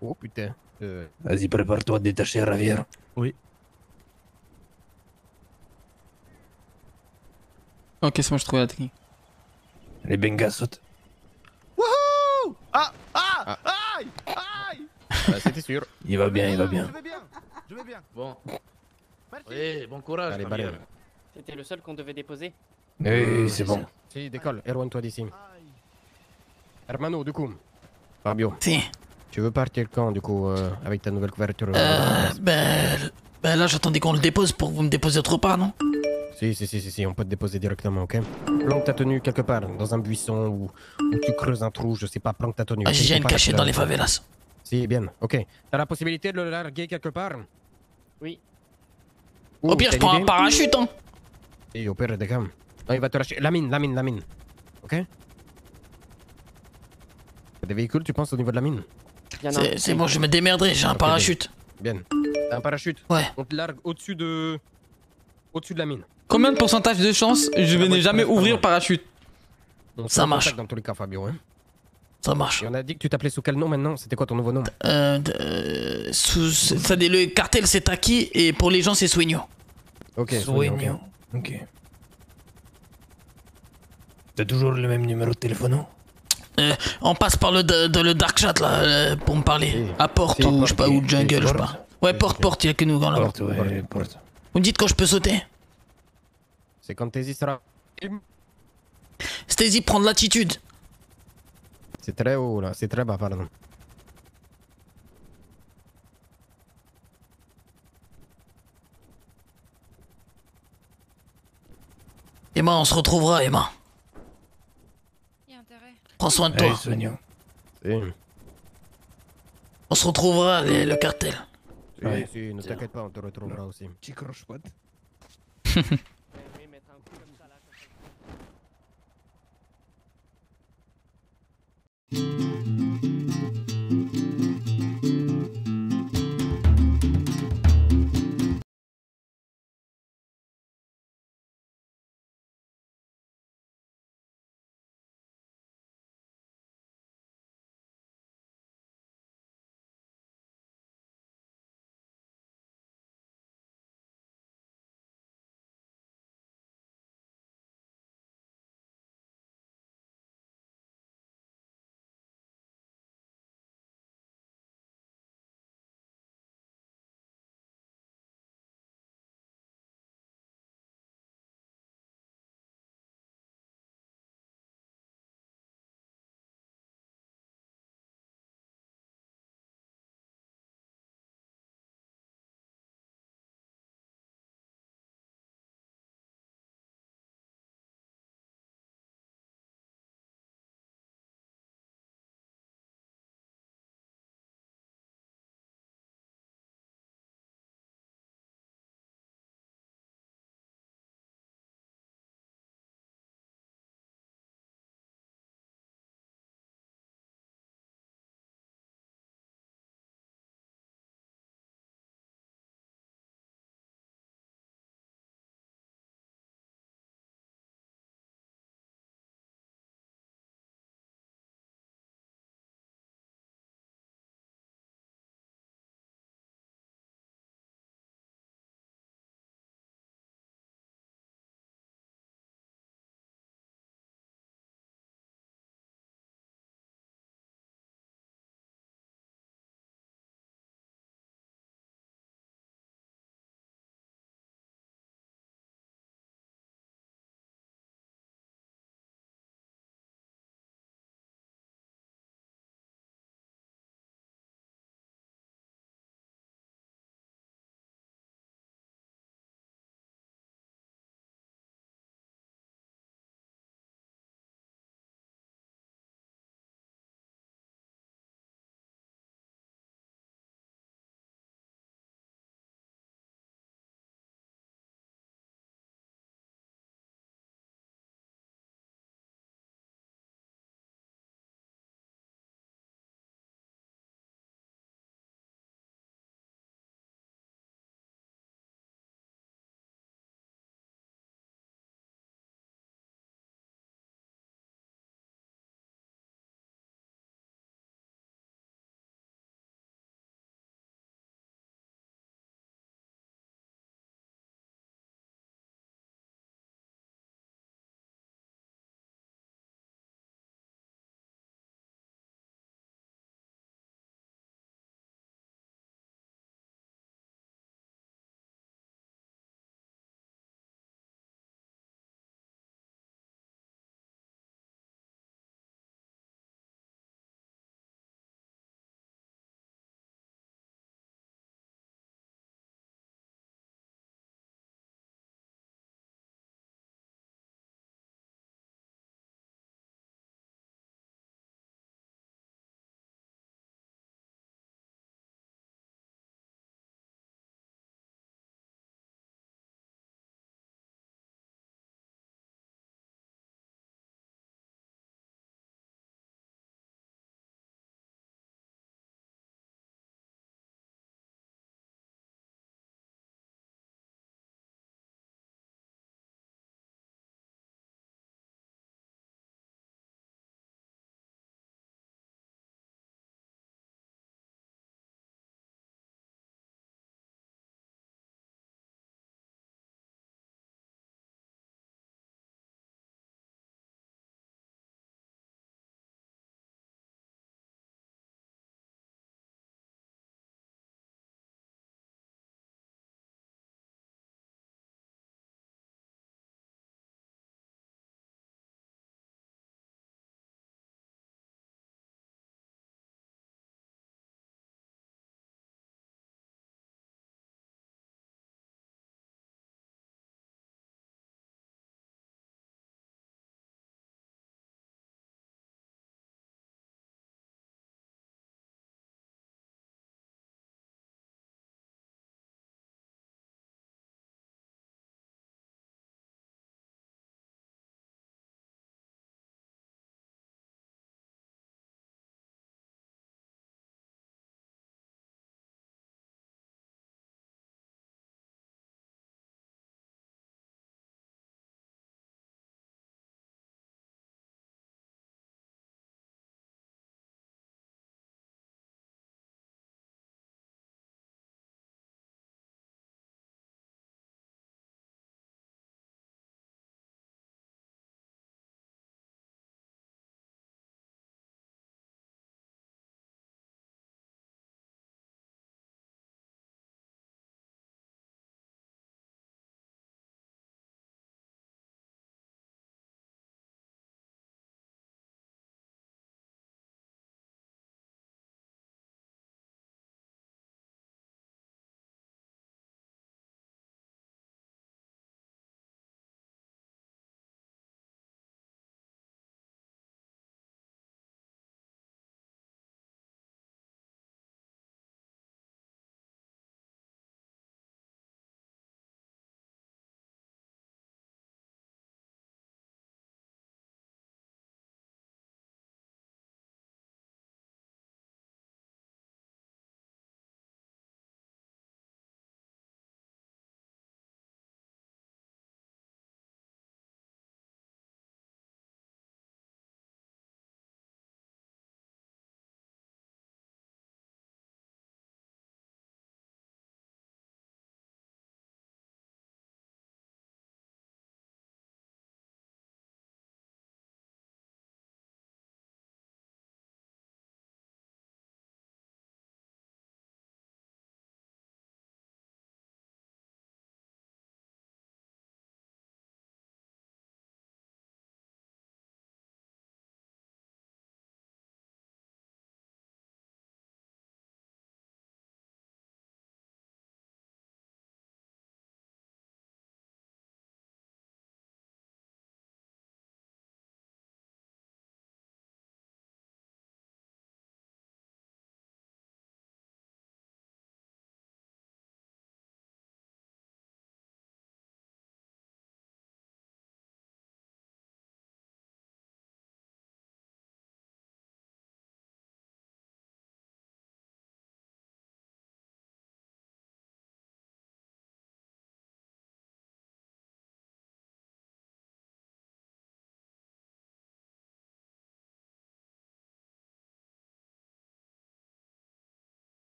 Oh putain. Euh... Vas-y, prépare-toi à détacher Ravier. Oui. Ok, c'est moi, je trouve la technique. Les bengas sautent. Wouhou! Ah! Ah! Aïe! Aïe! Ah, c'était sûr. Il va bien, il va bien. Je vais bien, je vais bien. Bon. Merci. Oui, bon courage. Allez, Ravier. C'était le seul qu'on devait déposer. Oui, c'est bon. Si, décolle, éloigne-toi d'ici. Hermano, du coup. Fabio. Si. Tu veux partir quand du coup euh, avec ta nouvelle couverture? Euh, ben, ben là j'attendais qu'on le dépose pour que vous me déposez autre part, non? Si, si, si, si, si, on peut te déposer directement, ok? Planque ta tenue quelque part, dans un buisson ou, ou tu creuses un trou, je sais pas, planque ta tenue. Ah, j'ai une cachée dans les favelas. Si, bien, ok. T'as la possibilité de le larguer quelque part? Oui. Ouh, au pire, je prends un parachute, hein? Si, au pire, des gars. Non, il va te lâcher. La mine, la mine, la mine. Ok? T'as des véhicules, tu penses, au niveau de la mine? C'est bon, je me démerderai, j'ai un parachute. Bien. T'as un parachute? Ouais. On te largue au-dessus de... Au-dessus de la mine. Combien de pourcentage de chance je vais jamais ouvrir parachute? Ça marche. Dans tous les cas, Fabio. Ça marche. Et on a dit que tu t'appelais sous quel nom maintenant? C'était quoi ton nouveau nom? Euh... Le cartel c'est Taki et pour les gens c'est Sueño. Ok. Sueño. Ok. T'as toujours le même numéro de téléphone, non? Euh, on passe par le, de, de, le dark chat là euh, pour me parler. Si. À porte si, ou je sais pas, ou jungle, je sais pas. Ouais, porte, porte, il y a que nous dans la porte. Ouais, porte. Ouais, porte. Vous me dites quand je peux sauter? C'est quand Taisy sera. Taisy, prends de l'attitude. C'est très haut là, c'est très bas, pardon. Emma, on se retrouvera, Emma. Prends soin de toi. Allez, Sueño. Oui. On se retrouvera, les, le cartel. Oui, oui, ne t'inquiète pas, on te retrouvera aussi.